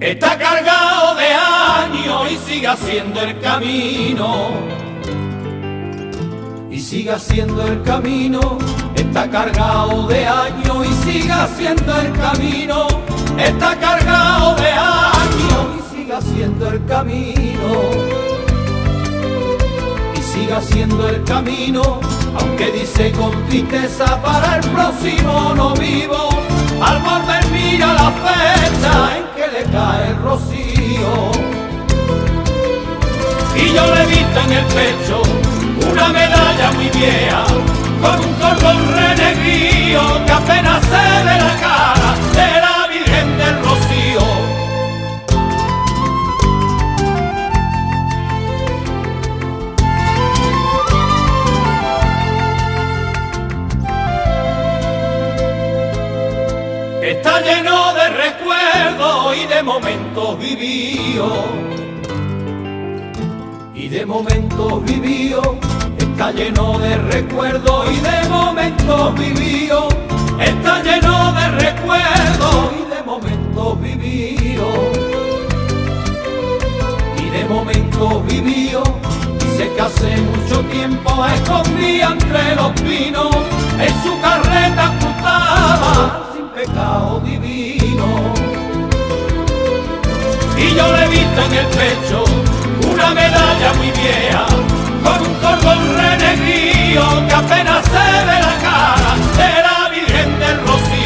Está cargado de años y sigue siendo el camino, y sigue siendo el camino. Está cargado de años y sigue siendo el camino. Está cargado de años y sigue siendo el camino, y sigue siendo el camino. Aunque dice con tristeza para el próximo no vivo. Al volver mira la fecha en que le cae el rocío, y yo le he visto en el pecho una medalla muy vieja con un cordón renegrío que apenas se ve la cara de la Virgen del Rocío. Está lleno de recuerdos y de momentos vividos, y de momentos vividos. Está lleno de recuerdos y de momentos vividos. Está lleno de recuerdos y de momentos vividos, y de momentos vividos. Dice que hace mucho tiempo escondía entre los pinos, en su carreta cruzaba pecado divino, y yo le he visto en el pecho una medalla muy vieja con un cordón renegrío que apenas se ve la cara de la Virgen del Rocío.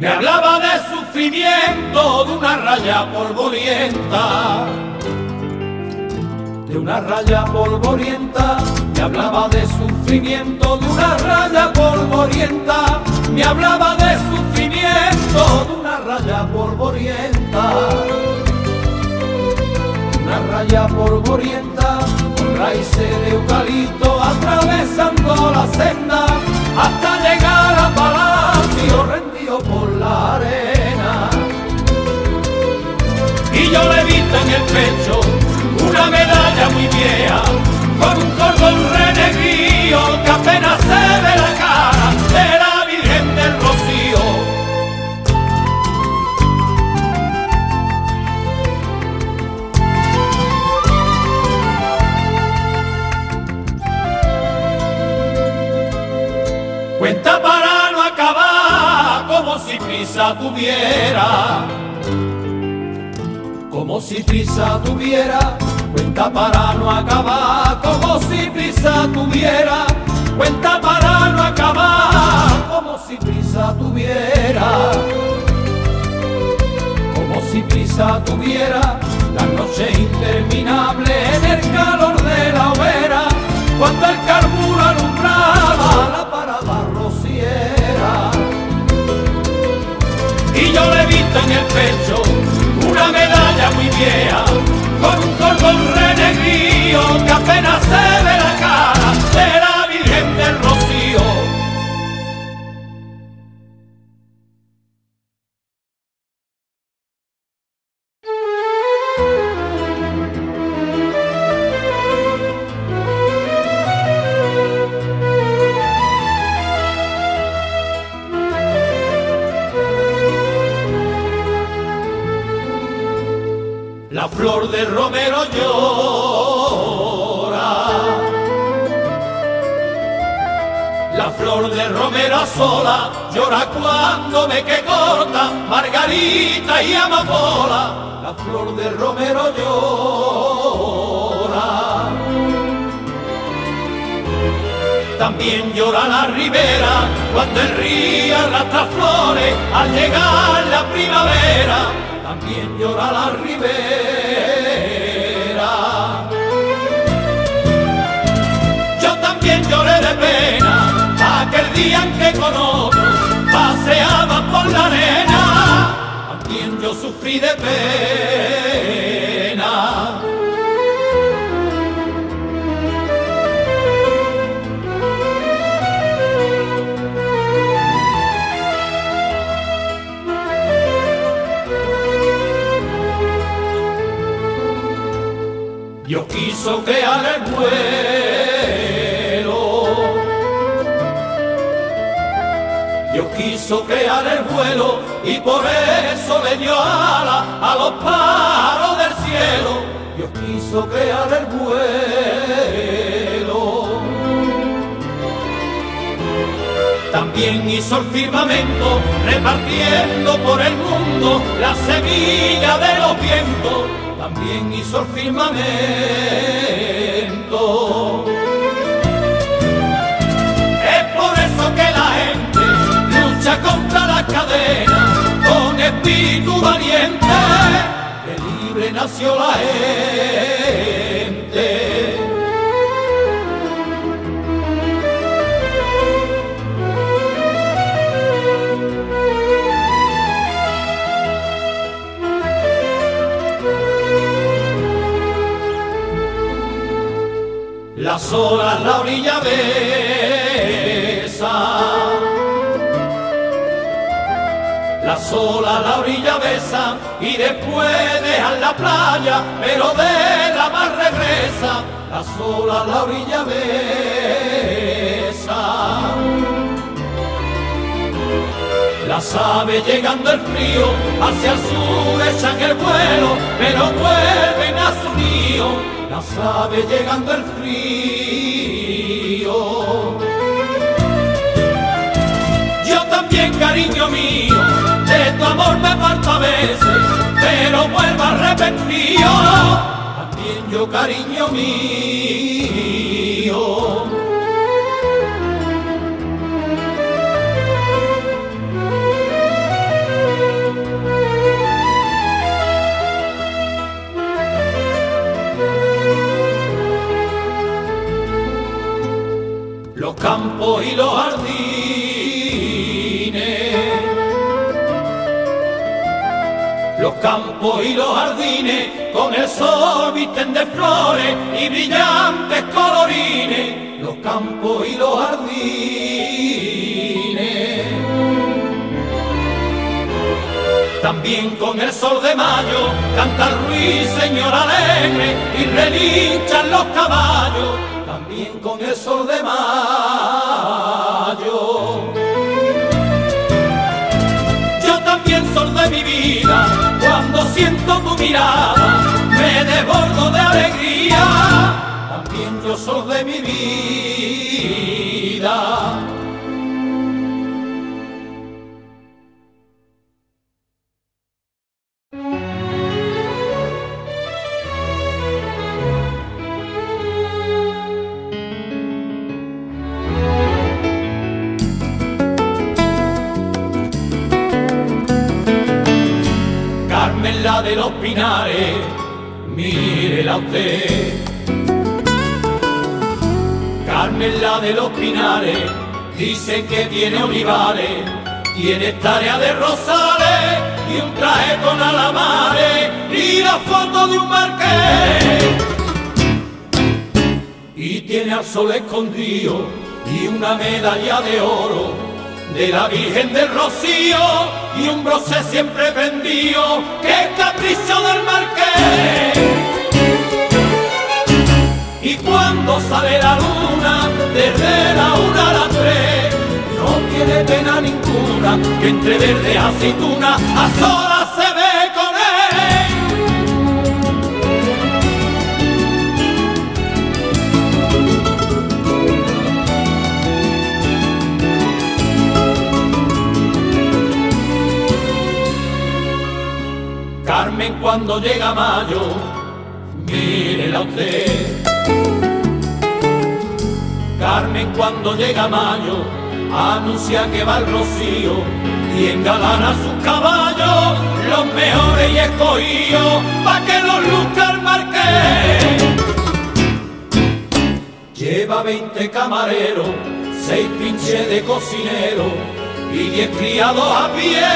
Me hablaba de sufrimiento, de una raya polvorienta, de una raya polvorienta. Me hablaba de sufrimiento, de una raya polvorienta. Me hablaba de sufrimiento, de una raya polvorienta, una raya polvorienta. Con raíces de eucalipto atravesando la senda hasta llegar a Palacio rendido por la arena, y yo le he visto en el pecho una medalla muy vieja con un cordón renegrío que apenas se ve la cara de la Virgen del Rocío. Cuenta para no acabar como si prisa tuviera, Como si prisa tuviera, cuenta para no acabar. Como si prisa tuviera, cuenta para no acabar. Como si prisa tuviera. Como si prisa tuviera, la noche interminable en el calor de la hoguera, cuando el carburo alumbraba la parada rociera. Y yo le he visto en el pecho una medalla muy vieja, con un cordón renegrío que apenas se ve la cara de la Virgen del Rocío. La flor del romero llora, la flor del romero sola llora cuando ve que corta margarita y amapola. La flor del romero llora, también llora la ribera cuando el río arrastra flores al llegar la primavera. También llora la ribera. Yo también lloré de pena aquel día en que con otro paseaba por la arena. También yo sufrí de pena. Dios quiso crear el vuelo, Dios quiso crear el vuelo y por eso le dio alas a los pájaros del cielo. Dios quiso crear el vuelo, también hizo el firmamento repartiendo por el mundo la semilla de los vientos. También hizo el firmamento. Es por eso que la gente lucha contra la cadena con espíritu valiente, que libre nació la gente. Las olas la orilla besan, las olas la orilla besan y después dejan la playa, pero de la mar regresa. Las olas la orilla besan, las aves llegando el frío hacia el sur echan el vuelo, pero vuelven a su nido. Las aves llegando el frío. Yo también, cariño mío, de tu amor me parto a veces, pero vuelvo arrepentido. También yo, cariño mío. Los campos y los jardines, los campos y los jardines con el sol visten de flores y brillantes colorines. Los campos y los jardines, también con el sol de mayo canta el ruiseñor alegre y relinchan los caballos. También con el sol de mayo. Yo también soy de mi vida, cuando siento tu mirada me desbordo de alegría. También yo soy de mi vida. opinare, mírela usted. Carmen, la de los Pinares, dicen que tiene olivares, tiene tarea de rosales y un traje con alamares y la foto de un marqués. Y tiene al sol escondido y una medalla de oro de la Virgen del Rocío y un broche siempre prendido que es capricho del marqués. Y cuando sale la luna desde la 1 a las 3, no tiene pena ninguna que entre verde aceituna a solas se ve con Carmen. Cuando llega mayo, mírela usted. Carmen, cuando llega mayo, anuncia que va al Rocío y engalana a sus caballos, los mejores y escogidos, pa' que los luzca el marqués. Lleva 20 camareros, 6 pinches de cocinero y 10 criados a pie,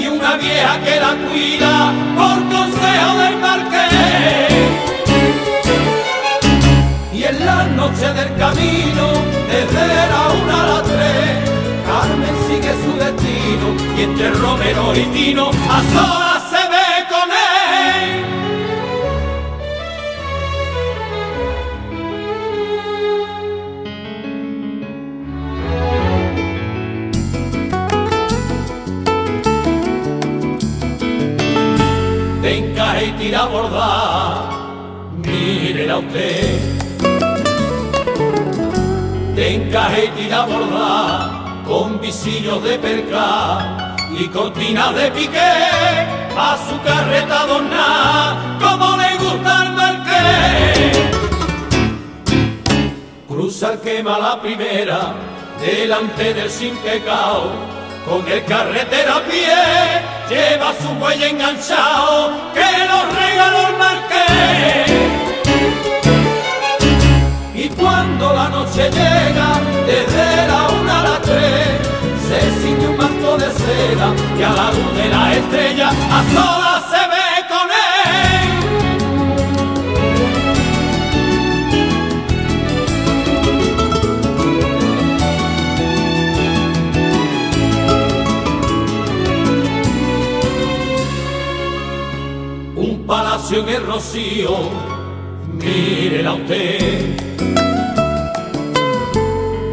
y una vieja que la cuida por consejo del marqués. Y en la noche del camino, desde la 1 a las 3, Carmen sigue su destino y entre Romero y Tino a solas se ve con él. De encaje y tira bordada, mírela usted. De encaje y tira bordada, con visillos de perca y cortinas de piqué, a su carreta adornada, como le gusta al marqués. Cruza el quema la primera, delante del sin pecado, con el carretero a pie, lleva su buey enganchado, que los regaló el marqués. Y cuando la noche llega, desde la 1 a las 3, se ciñe un manto de seda, y a la luz de la estrella, a solas se ve. Palacio en el Rocío, mírela usted.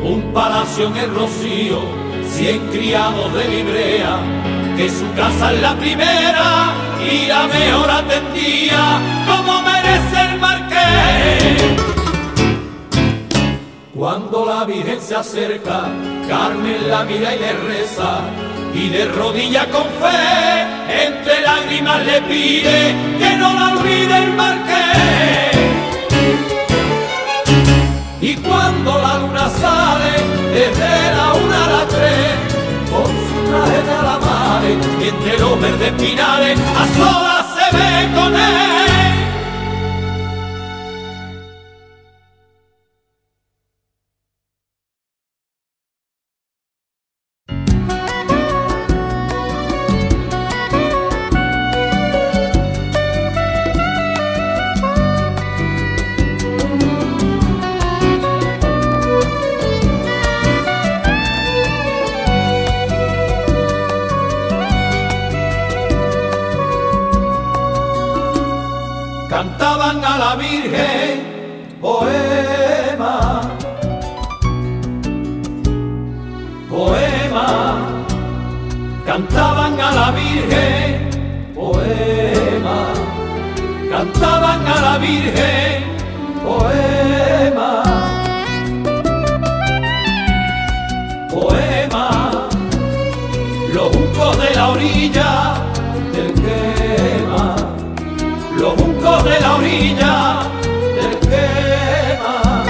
Un palacio en el Rocío, 100 criados de librea, que su casa es la primera y la mejor atendía, como merece el marqués. Cuando la Virgen se acerca, Carmen la mira y le reza, y de rodillas con fe, entre lágrimas le pide que no la olvide el marqués. Y cuando la luna sale, desde la 1 a las 3, con su traje de alamares, y entre los verdes pinares, a solas se ve con él. Cantaban a la Virgen poema, poema. Cantaban a la Virgen poema, cantaban a la Virgen poema, poema. Los juncos de la orilla del quema, los juncos de la orilla del quema.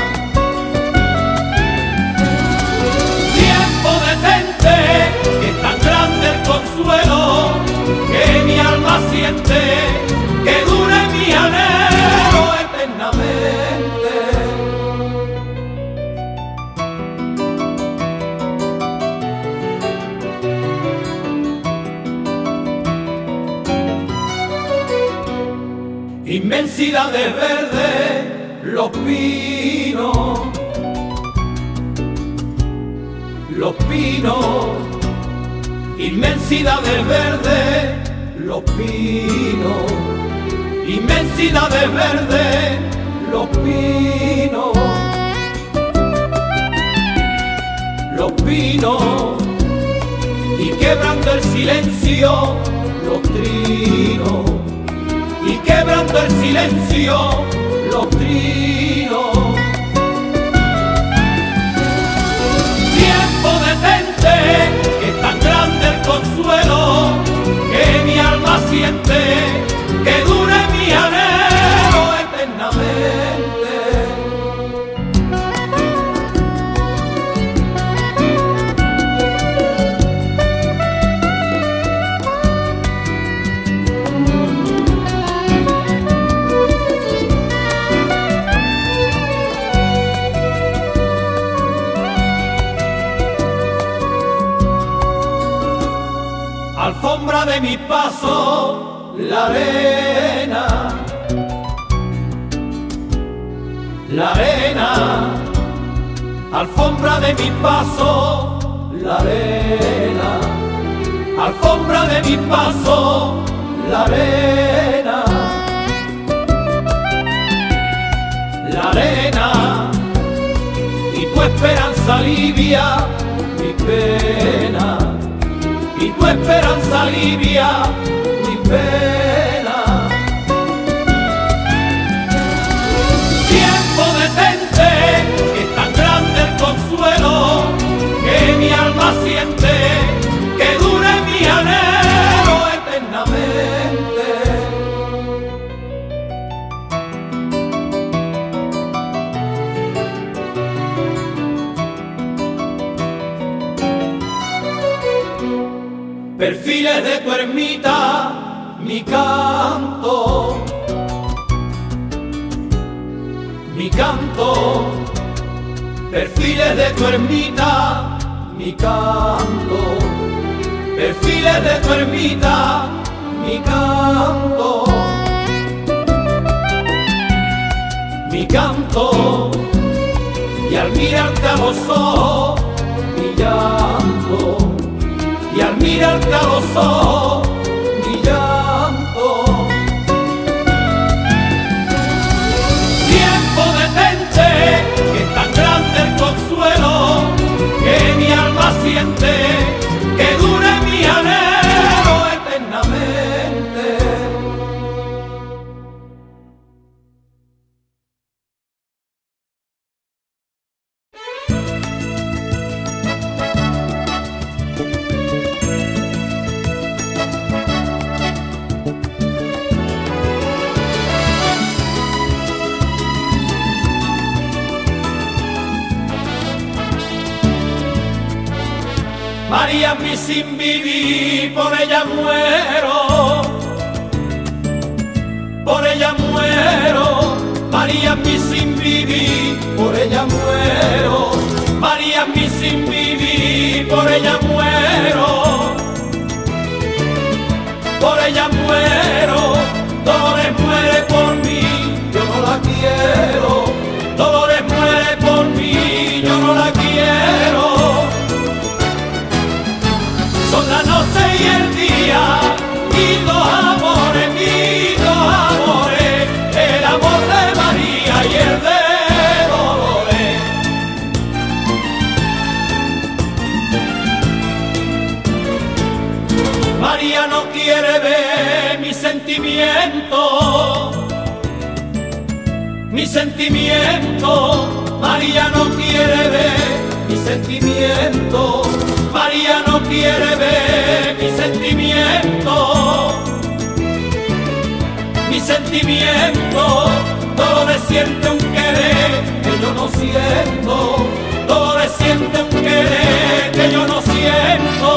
Tiempo detente, que es tan grande el consuelo que mi alma siente. inmensidad de verde, los pinos, los pinos, inmensidad de verde, los pinos, inmensidad de verde, los pinos, los pinos, y quebrando el silencio, los trinos, y quebrando el silencio, los trinos. Tiempo detente, que es tan grande el consuelo que mi alma siente, que dure mi anhelo eternamente. Alfombra de mi paso, la arena, alfombra de mi paso, la arena, alfombra de mi paso, la arena, y tu esperanza alivia mi pena. Y tu esperanza alivia mi pena. Tiempo detente, que es tan grande el consuelo que mi alma siente, que dure mi anhelo eternamente. Perfiles de tu ermita, mi canto, perfiles de tu ermita, mi canto, perfiles de tu ermita, mi canto, y al mirarte a los ojos, mi llanto. Y al mirarte a los ojos, mi llanto. Tiempo detente, que es tan grande el consuelo que mi alma siente, que dure mi anhelo eternamente. María, mi sin vivir, por ella muero, por ella muero. María, mi sin vivir, por ella muero. María, mi sin vivir, por ella muero, por ella muero. Dolores muere por mí, yo no la quiero. Dolores muere por mí, yo no la quiero. Son la noche y el día, mis dos amores, el amor de María y el de Dolores. María no quiere ver mis sentimientos, mis sentimientos. María no quiere ver mis sentimientos. María no quiere ver mi sentimiento, mi sentimiento. Dolores siente un querer que yo no siento, Dolores siente un querer que yo no siento.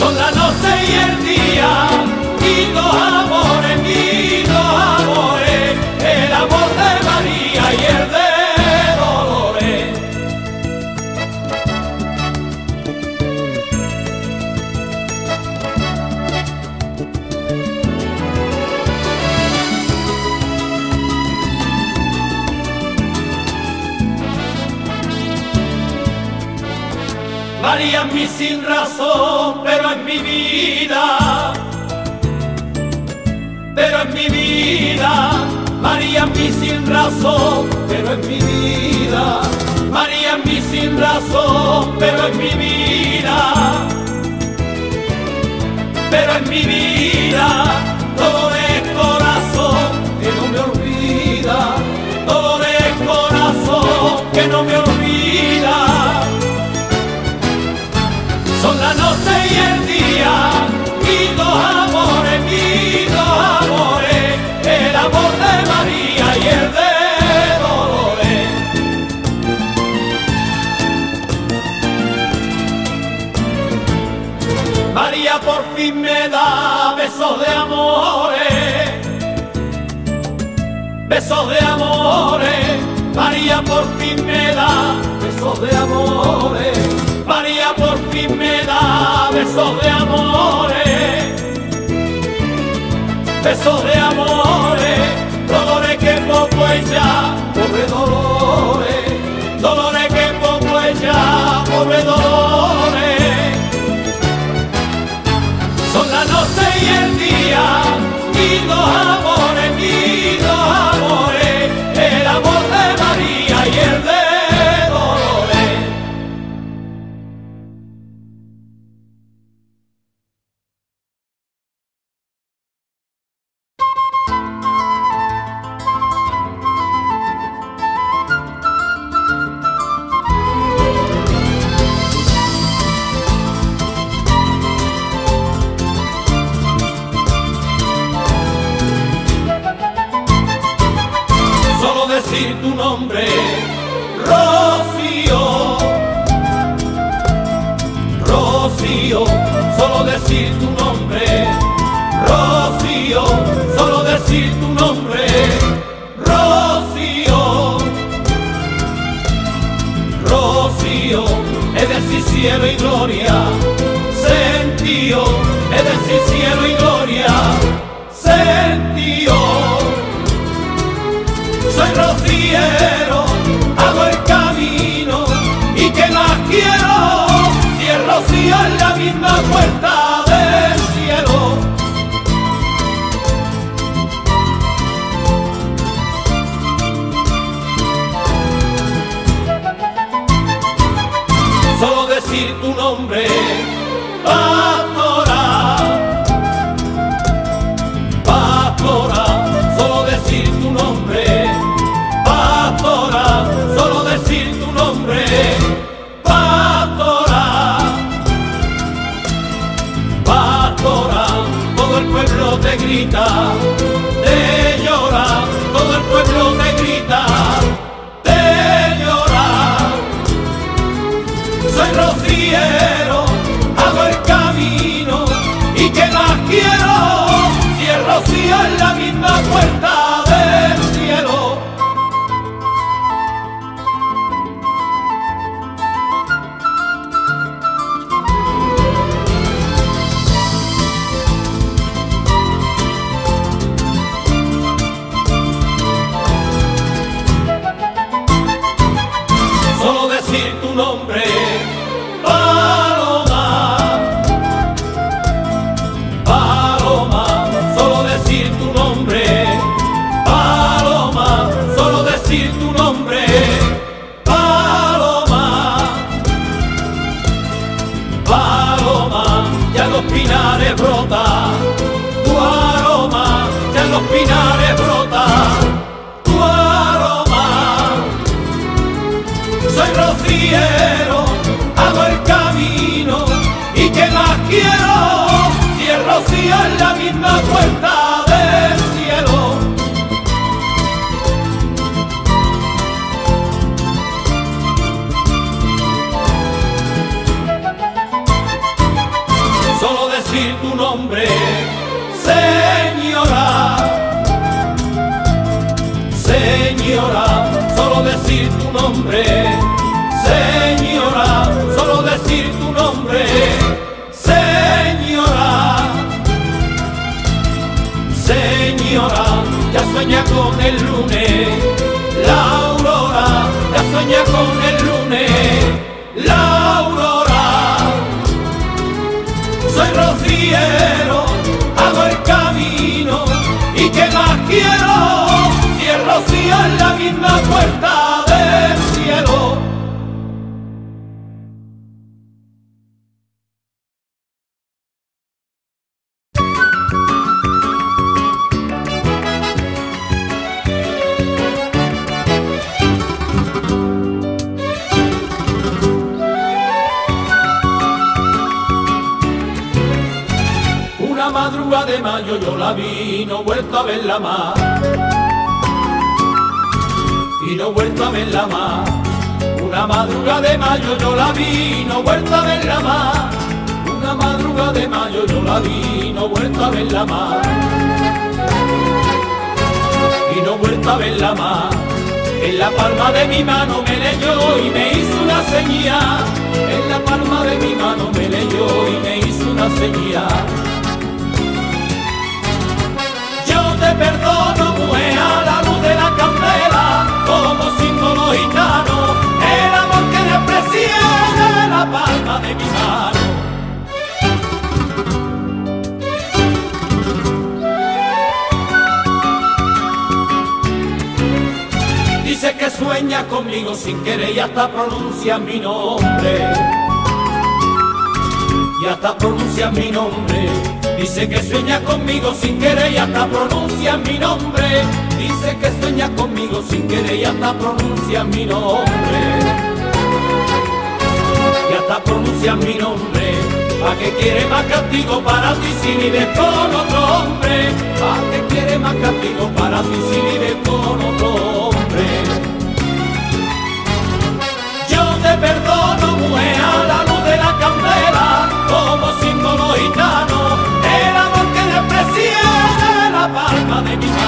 Son la noche y el día, mis dos amores, el amor de María y el de varía mi sin razón, pero en mi vida, varía mi sin razón, pero en mi vida, varía mi sin razón, pero en mi vida, todo de corazón que no me olvida, todo de corazón que no me olvida. Son la noche y el día, mis dos amores, el amor de María y el de Dolores. María por fin me da besos de amores, María por fin me da besos de amores. María por fin me da besos de amores, dolores que poco ella, pobre dolores, dolores que poco ella, pobre dolores. Son la noche y el día, mis dos amores, el amor de María y el de la aurora, ya sueña con el lunes, la aurora. quiero, hago el camino, y qué más quiero, cierro si es la misma puerta del cielo. De mayo yo la vi, no he vuelto a verla más, y no he vuelto a verla más. Una madrugada de mayo yo la vi, no he vuelto a verla más. Una madrugada de mayo yo la vi, no he vuelto a verla más, y no he vuelto a verla más. En la palma de mi mano me leyó y me hizo una señal. En la palma de mi mano me leyó y me hizo una señal. Te perdono, mujer, a la luz de la candela, como símbolo gitano, el amor que desprecié de la palma de mi mano. Dice que sueña conmigo sin querer y hasta pronuncia mi nombre, y hasta pronuncia mi nombre. Dice que sueña conmigo sin querer y hasta pronuncia mi nombre. Dice que sueña conmigo sin querer y hasta pronuncia mi nombre. Y hasta pronuncia mi nombre. ¿Pa' qué quiere más castigo para ti si vives con otro hombre? ¿Pa' qué quiere más castigo para ti si vives con otro hombre? Yo te perdono, mujer, a la luz de la candela, como símbolo gitano, de la palma de mi mano.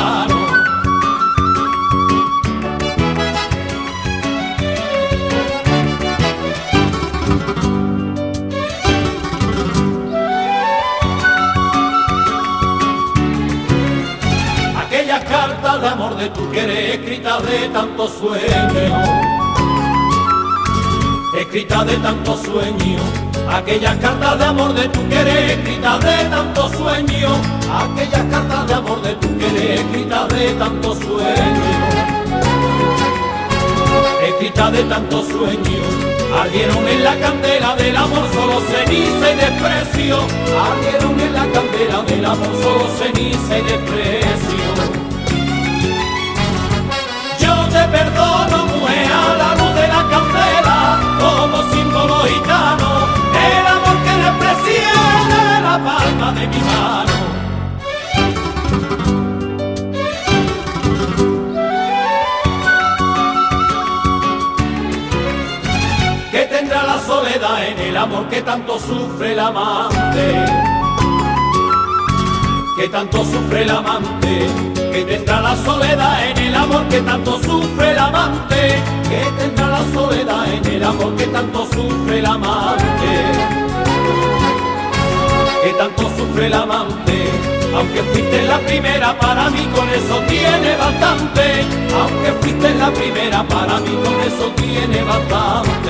Aquella carta de amor de tu querer, escrita de tanto sueño, escrita de tanto sueño. Aquellas cartas de amor de tu querer, escritas de tanto sueño. Aquellas cartas de amor de tu querer, escritas de tanto sueño, escritas de tanto sueño. Ardieron en la candela del amor solo ceniza y desprecio. Ardieron en la candela del amor solo ceniza y desprecio. Yo te perdono, mujer, a la luz de la candela, como símbolo gitano, el amor que desprecié de la palma de mi mano. ¿Qué tendrá la soledad en el amor que tanto sufre el amante? ¿Qué tanto sufre el amante? ¿Qué tendrá la soledad en el amor que tanto sufre el amante? ¿Qué tendrá la soledad en el amor que tanto sufre el amante? ¿Qué tanto sufre el amante? Aunque fuiste la primera, para mí con eso tiene bastante. Aunque fuiste la primera, para mí con eso tiene bastante.